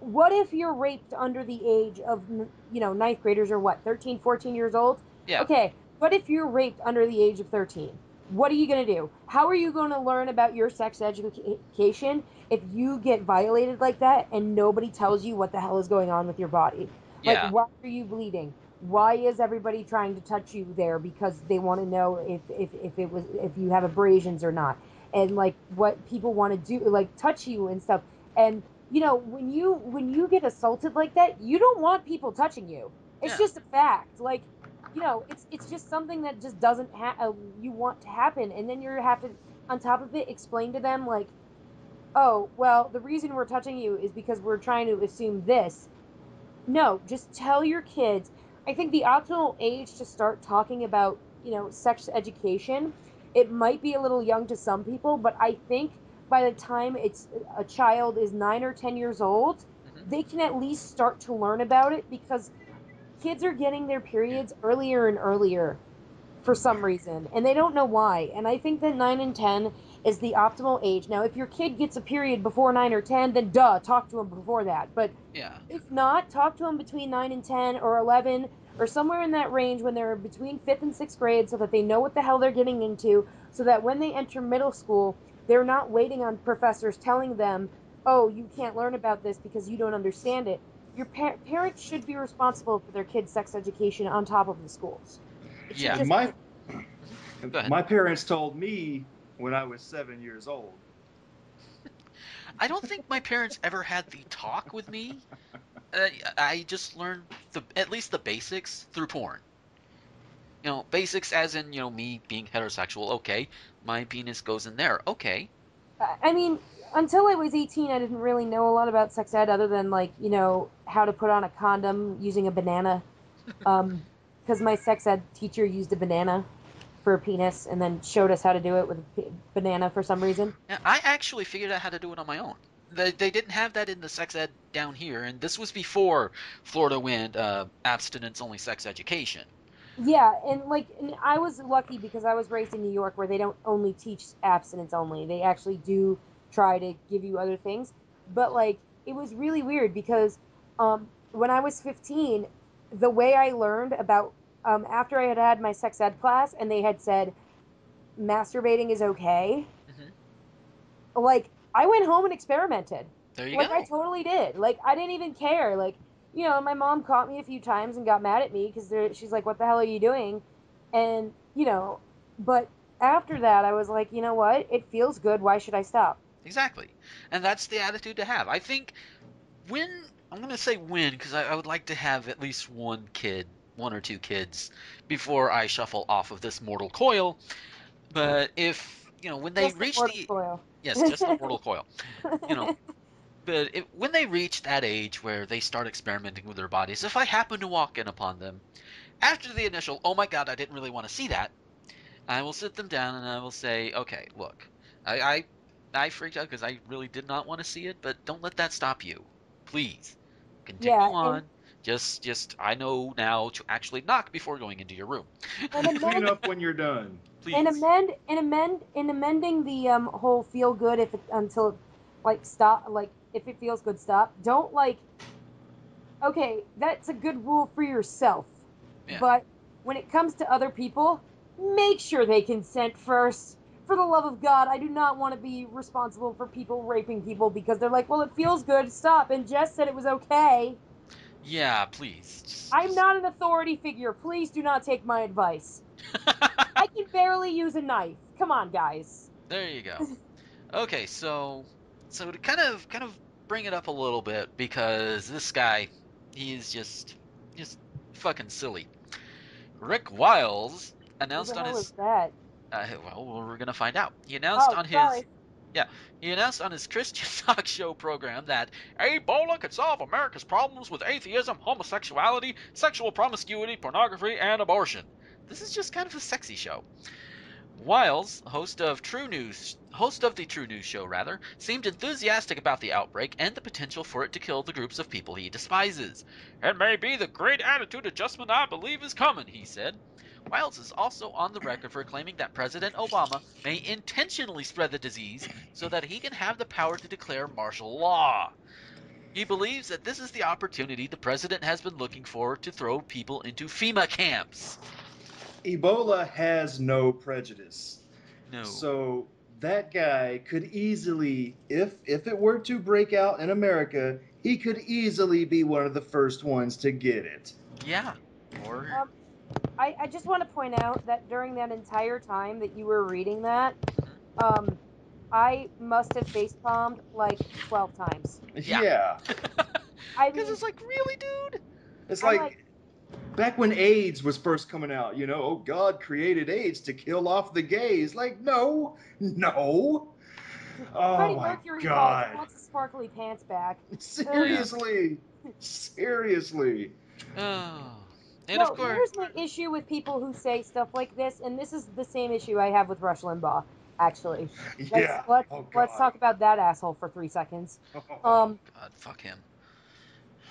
what if you're raped under the age of, you know, ninth graders are what, thirteen, fourteen years old? Yeah. Okay, what if you're raped under the age of thirteen? What are you going to do? How are you going to learn about your sex education if you get violated like that and nobody tells you what the hell is going on with your body? Yeah. Like, why are you bleeding? Why is everybody trying to touch you there? Because they want to know if, if, if it was, if you have abrasions or not. And like what people want to do, like touch you and stuff. And you know, when you, when you get assaulted like that, you don't want people touching you. It's yeah. just a fact. Like, you know, it's, it's just something that just doesn't ha- uh, you want to happen. And then you're have to, on top of it, explain to them like, oh, well, the reason we're touching you is because we're trying to assume this. No, just tell your kids. I think the optimal age to start talking about, you know, sex education, it might be a little young to some people, but I think by the time it's a child is nine or ten years old, mm-hmm. they can at least start to learn about it, because kids are getting their periods earlier and earlier for some reason, and they don't know why. And I think that nine and ten is the optimal age. Now, if your kid gets a period before nine or ten, then duh, talk to him before that. But yeah. if not, talk to him between nine and ten or eleven or somewhere in that range when they're between fifth and sixth grade, so that they know what the hell they're getting into, so that when they enter middle school, they're not waiting on professors telling them, oh, you can't learn about this because you don't understand it. Your par- parents should be responsible for their kids' sex education on top of the schools. It yeah, just- my, my parents told me when I was seven years old. I don't think my parents ever had the talk with me. Uh, I just learned the at least the basics through porn. You know, basics as in, you know, me being heterosexual. Okay, my penis goes in there. Okay. I mean, until I was eighteen, I didn't really know a lot about sex ed other than, like, you know, how to put on a condom using a banana. Um, because my sex ed teacher used a banana for a penis and then showed us how to do it with a banana for some reason. Yeah, I actually figured out how to do it on my own. They, they didn't have that in the sex ed down here, and this was before Florida went uh, abstinence-only sex education. Yeah, and like and I was lucky because I was raised in New York where they don't only teach abstinence only. They actually do try to give you other things. But like it was really weird because um, when I was fifteen, the way I learned about um, after I had had my sex ed class and they had said masturbating is okay, mm-hmm. like I went home and experimented. There you like, go. Like I totally did. Like I didn't even care. Like. You know, my mom caught me a few times and got mad at me because she's like, what the hell are you doing? And, you know, but after that, I was like, you know what? It feels good. Why should I stop? Exactly. And that's the attitude to have. I think when – I'm going to say when because I, I would like to have at least one kid, one or two kids before I shuffle off of this mortal coil. But if – you know, when they just reach the, the – coil. Yes, just the mortal coil. You know. But it, when they reach that age where they start experimenting with their bodies, if I happen to walk in upon them, after the initial, oh my God, I didn't really want to see that, I will sit them down and I will say, okay, look, I I, I freaked out because I really did not want to see it, but don't let that stop you. Please, continue yeah, on. And, just, just, I know now to actually knock before going into your room. And amend, clean up when you're done. Please. And amend, and amend, and amending the um, whole feel good if it, until, like, stop, like, if it feels good, stop. Don't like, okay, that's a good rule for yourself. Yeah. But when it comes to other people, make sure they consent first. For the love of God, I do not want to be responsible for people raping people because they're like, well, it feels good, stop. And Jess said it was okay. Yeah, please. Just, I'm just... not an authority figure. Please do not take my advice. I can barely use a knife. Come on, guys. There you go. Okay, so so to kind of kind of bring it up a little bit, because this guy, he's just just fucking silly. Rick Wiles announced on his. What was that? Uh, well, we're gonna find out. He announced oh, on sorry. his. Yeah, he announced on his Christian talk show program that Ebola could solve America's problems with atheism, homosexuality, sexual promiscuity, pornography, and abortion. This is just kind of a sexy show. Wiles, host of True News, host of the True News show, rather, seemed enthusiastic about the outbreak and the potential for it to kill the groups of people he despises. "It may be the great attitude adjustment I believe is coming," he said. Wiles is also on the record for claiming that President Obama may intentionally spread the disease so that he can have the power to declare martial law. He believes that this is the opportunity the president has been looking for to throw people into FEMA camps. Ebola has no prejudice. No. So that guy could easily, if if it were to break out in America, he could easily be one of the first ones to get it. Yeah. Or... Um, I, I just want to point out that during that entire time that you were reading that, um, I must have facepalmed like twelve times. Yeah. Because it's like, really, dude? It's like, like back when AIDS was first coming out, you know, oh, God created AIDS to kill off the gays. Like, no, no. Oh, my God. He wants his sparkly pants back. Seriously. Seriously. Oh. And well, of course, here's my issue with people who say stuff like this, and this is the same issue I have with Rush Limbaugh, actually. Let's, yeah. Let, oh, let's talk about that asshole for three seconds. Oh, um, God, fuck him.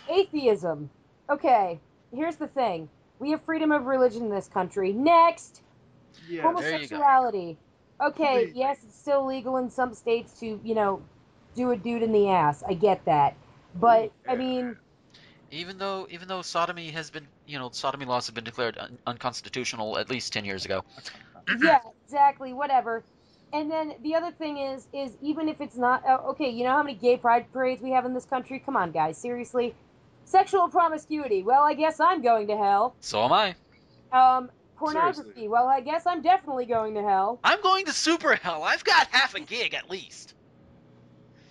Atheism. Okay, here's the thing. We have freedom of religion in this country. Next! Yeah, homosexuality. Okay, yes, it's still legal in some states to, you know, do a dude in the ass. I get that. But, yeah. I mean... Even though, even though sodomy has been, you know, sodomy laws have been declared un unconstitutional at least ten years ago. Yeah, exactly. Whatever. And then the other thing is, is even if it's not uh, okay, you know how many gay pride parades we have in this country? Come on, guys, seriously. Sexual promiscuity. Well, I guess I'm going to hell. So am I. Um, pornography. Seriously. Well, I guess I'm definitely going to hell. I'm going to super hell. I've got half a gig at least.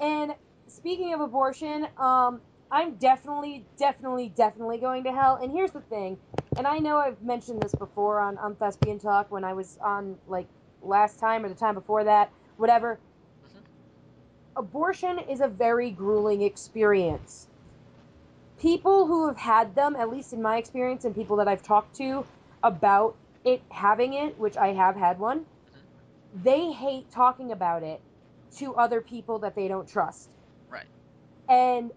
And speaking of abortion, um. I'm definitely, definitely, definitely going to hell. And here's the thing, and I know I've mentioned this before on, on Thespian Talk when I was on, like, last time or the time before that, whatever. Mm-hmm. Abortion is a very grueling experience. People who have had them, at least in my experience and people that I've talked to about it, having it, which I have had one, mm-hmm. they hate talking about it to other people that they don't trust. Right. And...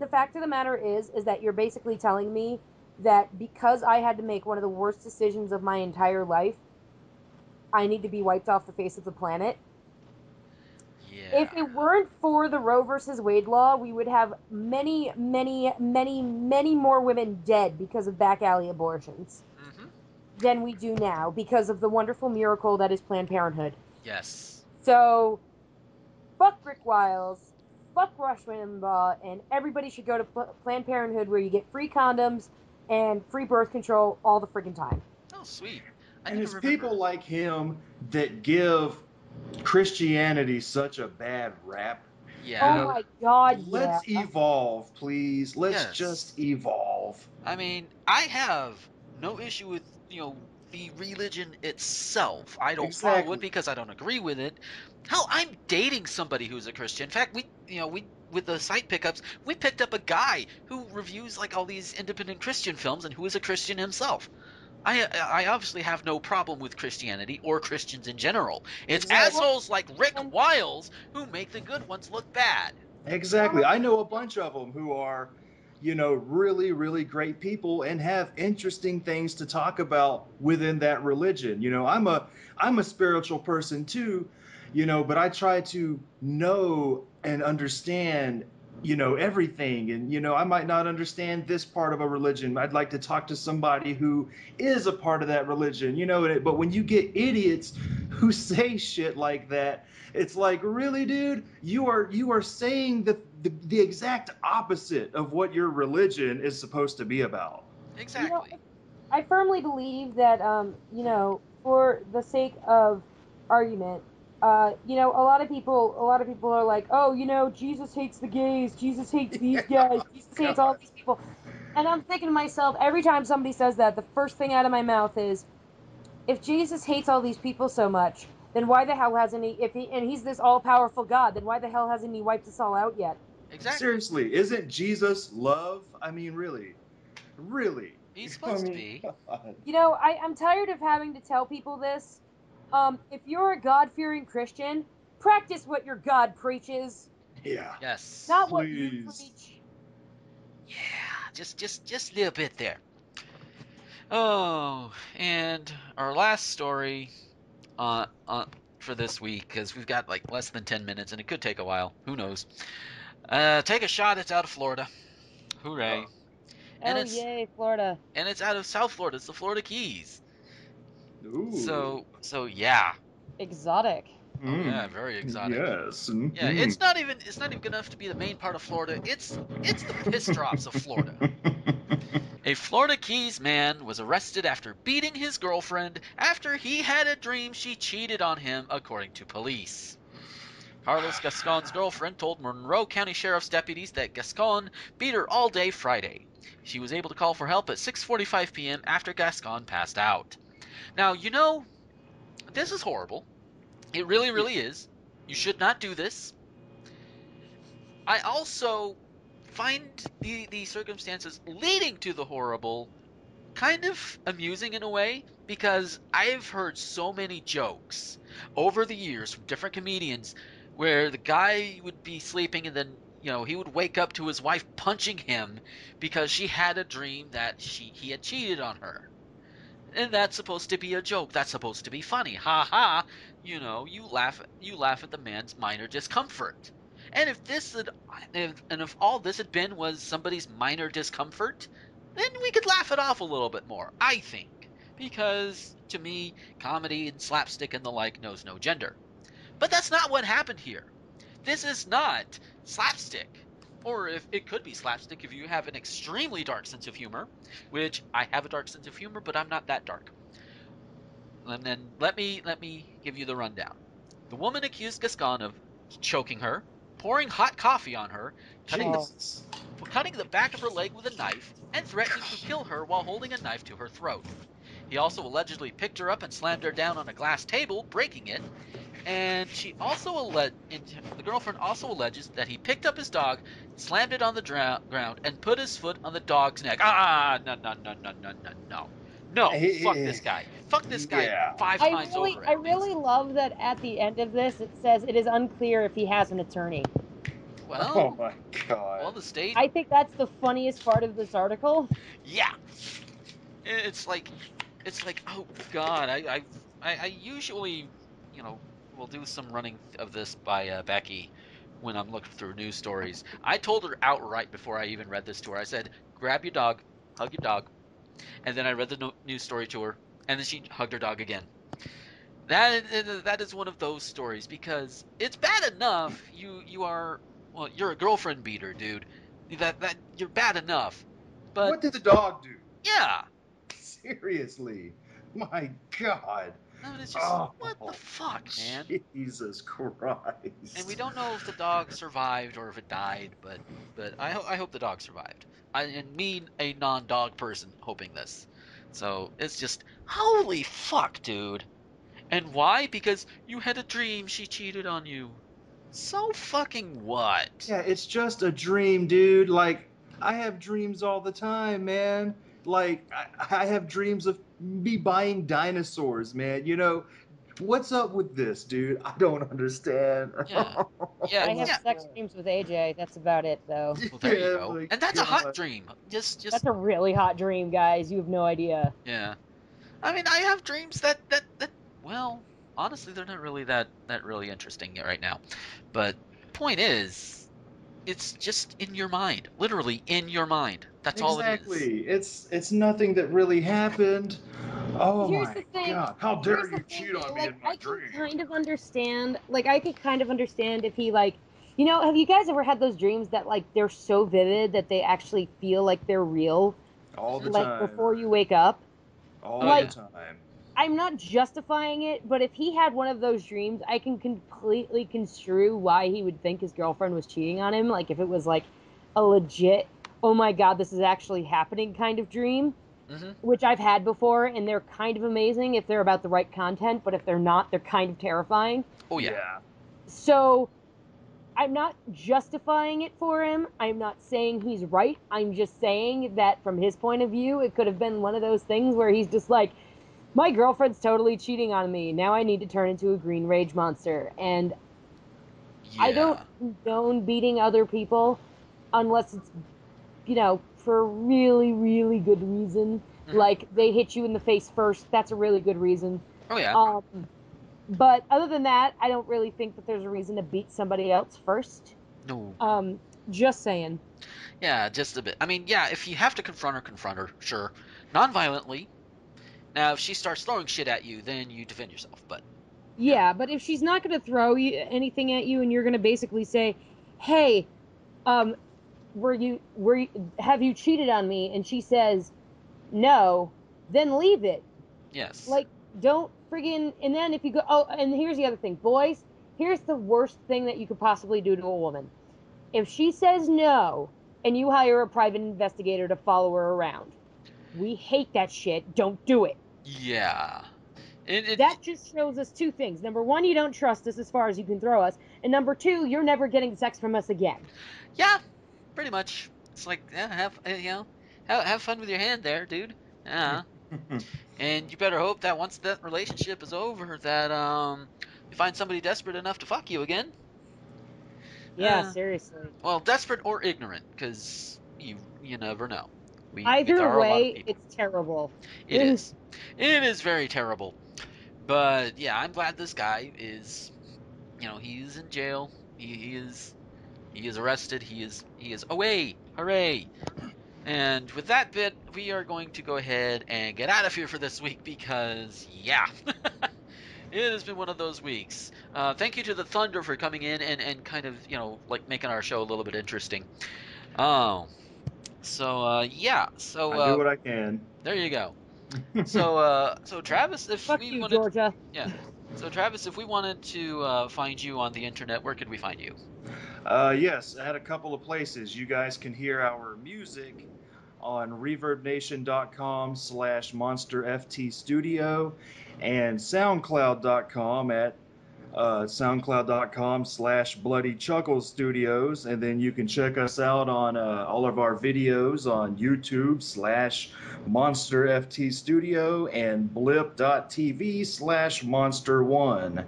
the fact of the matter is, is that you're basically telling me that because I had to make one of the worst decisions of my entire life, I need to be wiped off the face of the planet. Yeah. If it weren't for the Roe versus Wade law, we would have many, many, many, many more women dead because of back alley abortions mm-hmm. than we do now because of the wonderful miracle that is Planned Parenthood. Yes. So, fuck Rick Wiles. Fuck Rush Limbaugh, and everybody should go to Planned Parenthood where you get free condoms and free birth control all the freaking time. Oh, sweet. I and it's remember. people like him that give Christianity such a bad rap. Yeah. Oh, my God, Let's yeah. evolve, please. Let's yes. just evolve. I mean, I have no issue with, you know, the religion itself. I don't exactly. follow it because I don't agree with it. Hell, I'm dating somebody who's a Christian. In fact, we, you know, we with the site pickups, we picked up a guy who reviews like all these independent Christian films and who is a Christian himself. I, I obviously have no problem with Christianity or Christians in general. It's exactly. assholes like Rick Wiles who make the good ones look bad. Exactly. I know a bunch of them who are, you know, really, really great people and have interesting things to talk about within that religion. You know, I'm a, I'm a spiritual person too, you know, but I try to know and understand you know, everything. And, you know, I might not understand this part of a religion. I'd like to talk to somebody who is a part of that religion, you know. But when you get idiots who say shit like that, it's like, really, dude, you are you are saying the, the, the exact opposite of what your religion is supposed to be about. Exactly. You know, I firmly believe that, um, you know, for the sake of argument, Uh, you know, a lot of people, a lot of people are like, oh, you know, Jesus hates the gays, Jesus hates these guys, Jesus hates all these people. And I'm thinking to myself, every time somebody says that, the first thing out of my mouth is, if Jesus hates all these people so much, then why the hell hasn't he, if he, and he's this all-powerful God, then why the hell hasn't he wiped us all out yet? Exactly. Seriously, isn't Jesus love? I mean, really, really. He's supposed I mean, to be. You know, I, I'm tired of having to tell people this. Um, if you're a God-fearing Christian, practice what your God preaches. Yeah. Yes. Not Please. What you preach. Yeah. Just, just, just a little bit there. Oh, and our last story uh, uh, for this week, because we've got like less than ten minutes, and it could take a while. Who knows? Uh, take a shot. It's out of Florida. Hooray! Oh, and oh it's, yay, Florida! And it's out of South Florida. It's the Florida Keys. Ooh. So, so yeah. Exotic. Mm. Yeah, very exotic. Yes. Mm. Yeah, it's not even it's not even good enough to be the main part of Florida. It's it's the piss drops of Florida. A Florida Keys man was arrested after beating his girlfriend after he had a dream she cheated on him, according to police. Carlos Gascon's girlfriend told Monroe County Sheriff's deputies that Gascon beat her all day Friday. She was able to call for help at six forty-five p m after Gascon passed out. Now, you know, this is horrible. It really, really is. You should not do this. I also find the, the circumstances leading to the horrible kind of amusing in a way, because I've heard so many jokes over the years from different comedians where the guy would be sleeping and then, you know, he would wake up to his wife punching him because she had a dream that she he had cheated on her. And that's supposed to be a joke. That's supposed to be funny. Ha ha. You know, you laugh you laugh at the man's minor discomfort. And if this had, if, and if all this had been was somebody's minor discomfort, then we could laugh it off a little bit more, I think. Because, to me, comedy and slapstick and the like knows no gender. But that's not what happened here. This is not slapstick. Or if it could be slapstick if you have an extremely dark sense of humor, which I have a dark sense of humor, but I'm not that dark. And then let me let me give you the rundown. The woman accused Gascon of choking her, pouring hot coffee on her, cutting the, cutting the back of her leg with a knife, and threatening to kill her while holding a knife to her throat. He also allegedly picked her up and slammed her down on a glass table, breaking it. And she also alleged, the girlfriend also alleges that he picked up his dog, slammed it on the ground, and put his foot on the dog's neck. Ah, no, no, no, no, no, no, no. No, fuck this guy. Fuck this guy yeah. five I times really, over. I really love that at the end of this it says it is unclear if he has an attorney. Well, oh my God. Well, the state. I think that's the funniest part of this article. Yeah. It's like, it's like, oh God, I, I, I usually, you know, we'll do some running of this by uh, Becky when I'm looking through news stories. I told her outright before I even read this to her. I said, grab your dog, hug your dog. And then I read the no news story to her, and then she hugged her dog again. That, that is one of those stories, because it's bad enough you, you are – well, you're a girlfriend beater, dude. That, that you're bad enough. But what did the dog do? Yeah. Seriously. My God. No, it's just, oh, what the fuck, man? Jesus Christ. And we don't know if the dog survived or if it died, but but I, ho I hope the dog survived. I and mean a non-dog person hoping this. So it's just, holy fuck, dude. And why? Because you had a dream she cheated on you. So fucking what? Yeah, it's just a dream, dude. Like, I have dreams all the time, man. Like, I, I have dreams of me buying dinosaurs, man. You know, what's up with this, dude? I don't understand. Yeah, yeah. I have yeah. sex dreams with A J. That's about it, though. Well, there yeah, you go. Like, and that's God. a hot dream. Just, just. That's a really hot dream, guys. You have no idea. Yeah. I mean, I have dreams that, that, that well, honestly, they're not really that, that really interesting right now. But point is, It's just in your mind, literally in your mind. That's exactly. all it is. Exactly. It's it's nothing that really happened. Oh Here's my the thing. God! How dare Here's you cheat on me like, in my I dream? I kind of understand. Like I could kind of understand if he like, you know, have you guys ever had those dreams that like they're so vivid that they actually feel like they're real? All the like, time. Like before you wake up. All like, the time. I'm not justifying it, but if he had one of those dreams, I can completely construe why he would think his girlfriend was cheating on him. Like, if it was, like, a legit, oh, my God, this is actually happening kind of dream, mm-hmm. which I've had before, and they're kind of amazing if they're about the right content, but if they're not, they're kind of terrifying. Oh, yeah. So, I'm not justifying it for him. I'm not saying he's right. I'm just saying that from his point of view, it could have been one of those things where he's just like, my girlfriend's totally cheating on me. Now I need to turn into a green rage monster. And yeah. I don't condone beating other people unless it's, you know, for a really, really good reason. Mm-hmm. Like, they hit you in the face first. That's a really good reason. Oh, yeah. Um, but other than that, I don't really think that there's a reason to beat somebody else first. No. Um, just saying. Yeah, just a bit. I mean, yeah, if you have to confront her, confront her, sure. Non-violently. Now, if she starts throwing shit at you, then you defend yourself, but... Yeah, yeah. But if she's not going to throw you, anything at you and you're going to basically say, hey, um, were you, were you, have you cheated on me? And she says, no, then leave it. Yes. Like, don't friggin'... And then if you go... Oh, and here's the other thing. Boys, here's the worst thing that you could possibly do to a woman. If she says no, and you hire a private investigator to follow her around, we hate that shit. Don't do it. Yeah. It, it, that just shows us two things. Number one, you don't trust us as far as you can throw us. And number two, you're never getting sex from us again. Yeah, pretty much. It's like, yeah, have, you know, have, have fun with your hand there, dude. Yeah. And you better hope that once that relationship is over that um, you find somebody desperate enough to fuck you again. Yeah, uh, seriously. Well, desperate or ignorant, because you, you never know. We, Either way, it's terrible. It is. It is very terrible. But, yeah, I'm glad this guy is, you know, he's in jail. He, he is he is arrested. He is, he is away. Hooray. And with that bit, we are going to go ahead and get out of here for this week because, yeah. It has been one of those weeks. Uh, thank you to the Thunder for coming in and, and kind of, you know, like making our show a little bit interesting. Oh. So, uh, yeah, so, uh... I do what I can. There you go. So, uh, so Travis, if Fuck we you, wanted... Georgia. Yeah. So, Travis, if we wanted to, uh, find you on the internet, where could we find you? Uh, yes, at a couple of places. You guys can hear our music on reverbnation.com slash monsterftstudio and soundcloud dot com at Uh, soundcloud dot com slash Bloody Chuckles Studios, and then you can check us out on uh, all of our videos on YouTube slash Monster F T Studio and blip dot t v slash Monster One.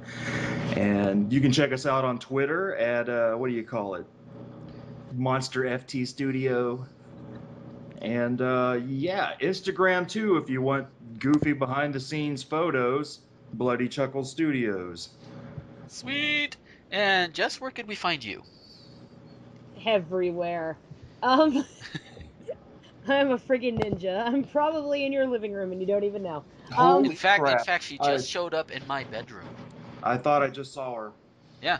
And you can check us out on Twitter at uh, what do you call it? Monster F T Studio. And uh, yeah, Instagram too if you want goofy behind the scenes photos, Bloody Chuckles Studios. Sweet. And Jess, where could we find you? Everywhere. Um, I'm a friggin' ninja. I'm probably in your living room and you don't even know. Um, in fact, crap. in fact, she just I, showed up in my bedroom. I thought I just saw her. Yeah.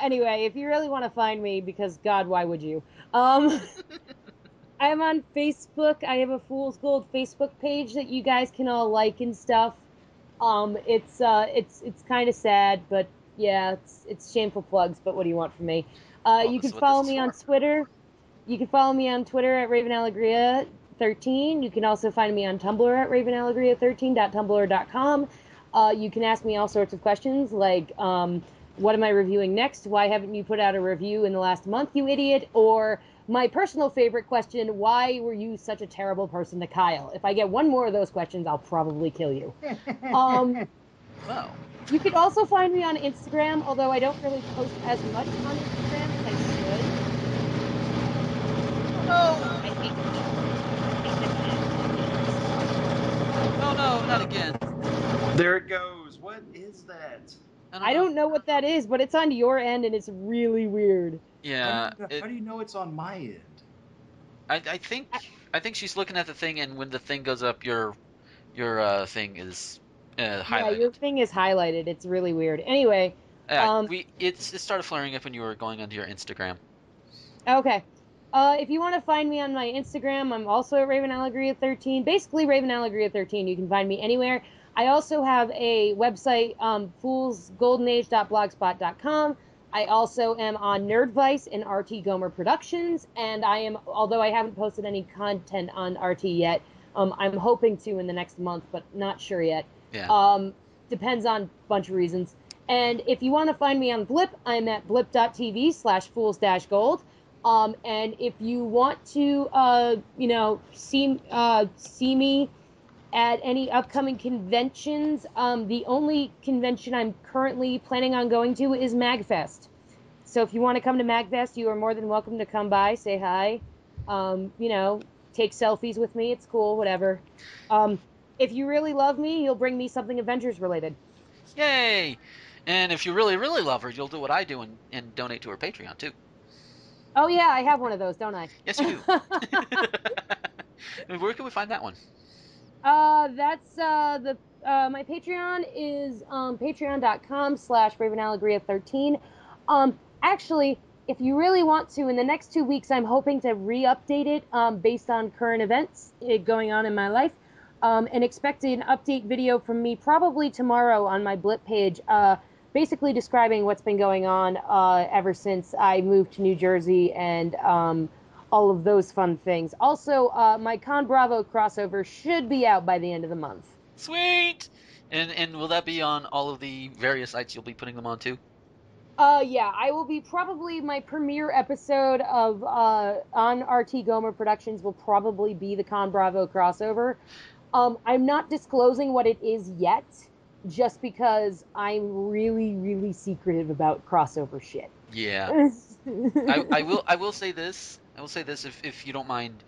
Anyway, if you really want to find me, because God, why would you? Um, I'm on Facebook. I have a Fool's Gold Facebook page that you guys can all like and stuff. Um, it's, uh, it's, it's kind of sad, but yeah, it's, it's shameful plugs, but what do you want from me? Uh, well, you can follow me on Twitter. You can follow me on Twitter at Raven Allegria thirteen. You can also find me on Tumblr at raven allegria thirteen dot tumblr dot com. Uh, you can ask me all sorts of questions like, um, what am I reviewing next? Why haven't you put out a review in the last month, you idiot? Or my personal favorite question, why were you such a terrible person to Kyle? If I get one more of those questions, I'll probably kill you. Um, wow. You can also find me on Instagram, although I don't really post as much on Instagram as I should. No. I hate it. No, no, not again. There it goes. What is that? I don't know. I don't know what that is, but it's on your end, and it's really weird. Yeah. How do you, how it, do you know it's on my end? I, I think I think she's looking at the thing, and when the thing goes up, your your uh, thing is uh, highlighted. Yeah, your thing is highlighted. It's really weird. Anyway, uh, um, we it's, it started flaring up when you were going onto your Instagram. Okay. Uh, if you want to find me on my Instagram, I'm also at Raven Allegria thirteen. Basically, Raven Allegria thirteen. You can find me anywhere. I also have a website, um, fools golden age dot blogspot dot com. I also am on Nerdvice and R T Gomer Productions, and I am, although I haven't posted any content on R T yet, um, I'm hoping to in the next month, but not sure yet. Yeah. Um, depends on a bunch of reasons. And if you want to find me on Blip, I'm at blip dot t v slash fools dash gold. Um, and if you want to, uh, you know, see uh, see me at any upcoming conventions, um, the only convention I'm currently planning on going to is Magfest. So if you want to come to Magfest, you are more than welcome to come by, say hi, um, you know, take selfies with me. It's cool, whatever. Um, if you really love me, you'll bring me something Avengers related. Yay! And if you really, really love her, you'll do what I do and, and donate to her Patreon, too. Oh, yeah, I have one of those, don't I? Yes, you do. Where can we find that one? Uh, that's, uh, the, uh, my Patreon is, um, patreon dot com slash Raven Allegria thirteen. Um, actually, if you really want to, in the next two weeks, I'm hoping to re-update it, um, based on current events going on in my life, um, and expect an update video from me probably tomorrow on my Blip page, uh, basically describing what's been going on, uh, ever since I moved to New Jersey and, um, all of those fun things. Also, uh, my Con Bravo crossover should be out by the end of the month. Sweet! And and will that be on all of the various sites you'll be putting them on too? Uh, yeah, I will be probably, my premiere episode of uh, on R T Gomer Productions will probably be the Con Bravo crossover. Um, I'm not disclosing what it is yet, just because I'm really, really secretive about crossover shit. Yeah. I, I will. I will say this. I will say this, if, if you don't mind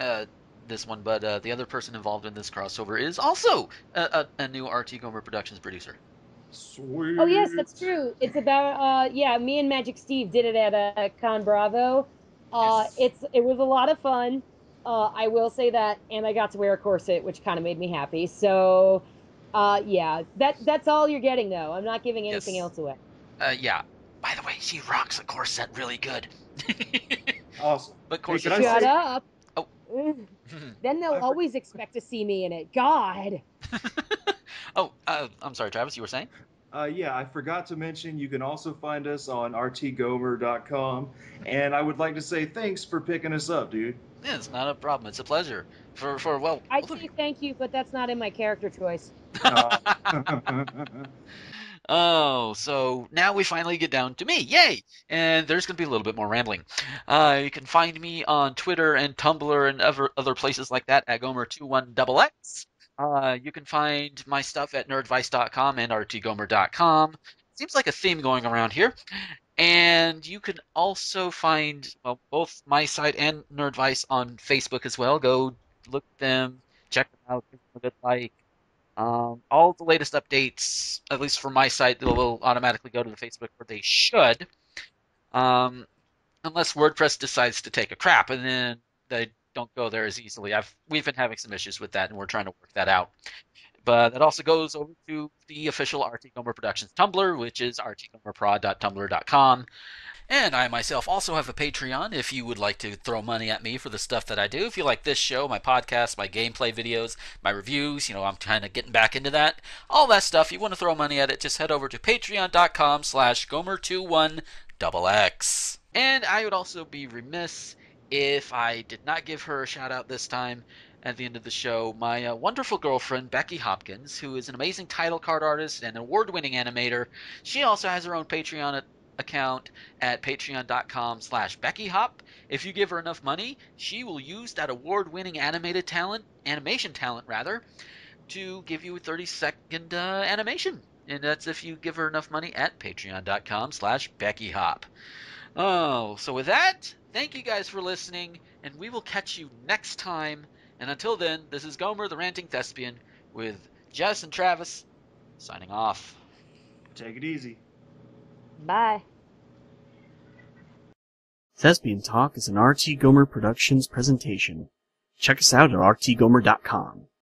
uh, this one, but uh, the other person involved in this crossover is also a, a, a new R T Gomer Productions producer. Sweet. Oh, yes, that's true. It's about, uh, yeah, me and Magic Steve did it at uh, Con Bravo. Uh, yes. It's It was a lot of fun. Uh, I will say that, and I got to wear a corset, which kind of made me happy. So, uh, yeah, that that's all you're getting, though. I'm not giving anything yes. else away. Uh, yeah. By the way, she rocks a corset really good. Awesome. But course, hey, I shut say... up. Oh. Then they'll always expect to see me in it. God. oh, uh, I'm sorry, Travis, you were saying? Uh, yeah, I forgot to mention you can also find us on r t gomer dot com. And I would like to say thanks for picking us up, dude. Yeah, it's not a problem. It's a pleasure. For, for well, I'd say thank you, but that's not in my character choice. Oh, so now we finally get down to me. Yay! And there's going to be a little bit more rambling. Uh, you can find me on Twitter and Tumblr and other, other places like that at Gomer twenty-one X X. Uh, you can find my stuff at nerdvice dot com and r t gomer dot com. Seems like a theme going around here. And you can also find well, both my site and Nerdvice on Facebook as well. Go look them, check them out, give them a good like. Um, all the latest updates, at least for my site, will automatically go to the Facebook where they should, um, unless WordPress decides to take a crap, and then they don't go there as easily. I've we've been having some issues with that, and we're trying to work that out. But that also goes over to the official R T Gomer Productions Tumblr, which is r t gomer prod dot tumblr dot com. And I myself also have a Patreon if you would like to throw money at me for the stuff that I do. If you like this show, my podcast, my gameplay videos, my reviews, you know, I'm kind of getting back into that. All that stuff, if you want to throw money at it, just head over to patreon dot com slash Gomer twenty-one X X. And I would also be remiss if I did not give her a shout out this time at the end of the show. My uh, wonderful girlfriend, Becky Hopkins, who is an amazing title card artist and an award-winning animator. She also has her own Patreon at account at patreon dot com slash becky hop. If you give her enough money, she will use that award-winning animated talent animation talent rather to give you a thirty second uh, animation, and that's if you give her enough money at patreon dot com slash becky hop. Oh, so with that, thank you guys for listening, and we will catch you next time. And until then, this is Gomer the Ranting Thespian with Jess and Travis signing off. Take it easy. Bye. Thespian Talk is an R T Gomer Productions presentation. Check us out at r t gomer dot com.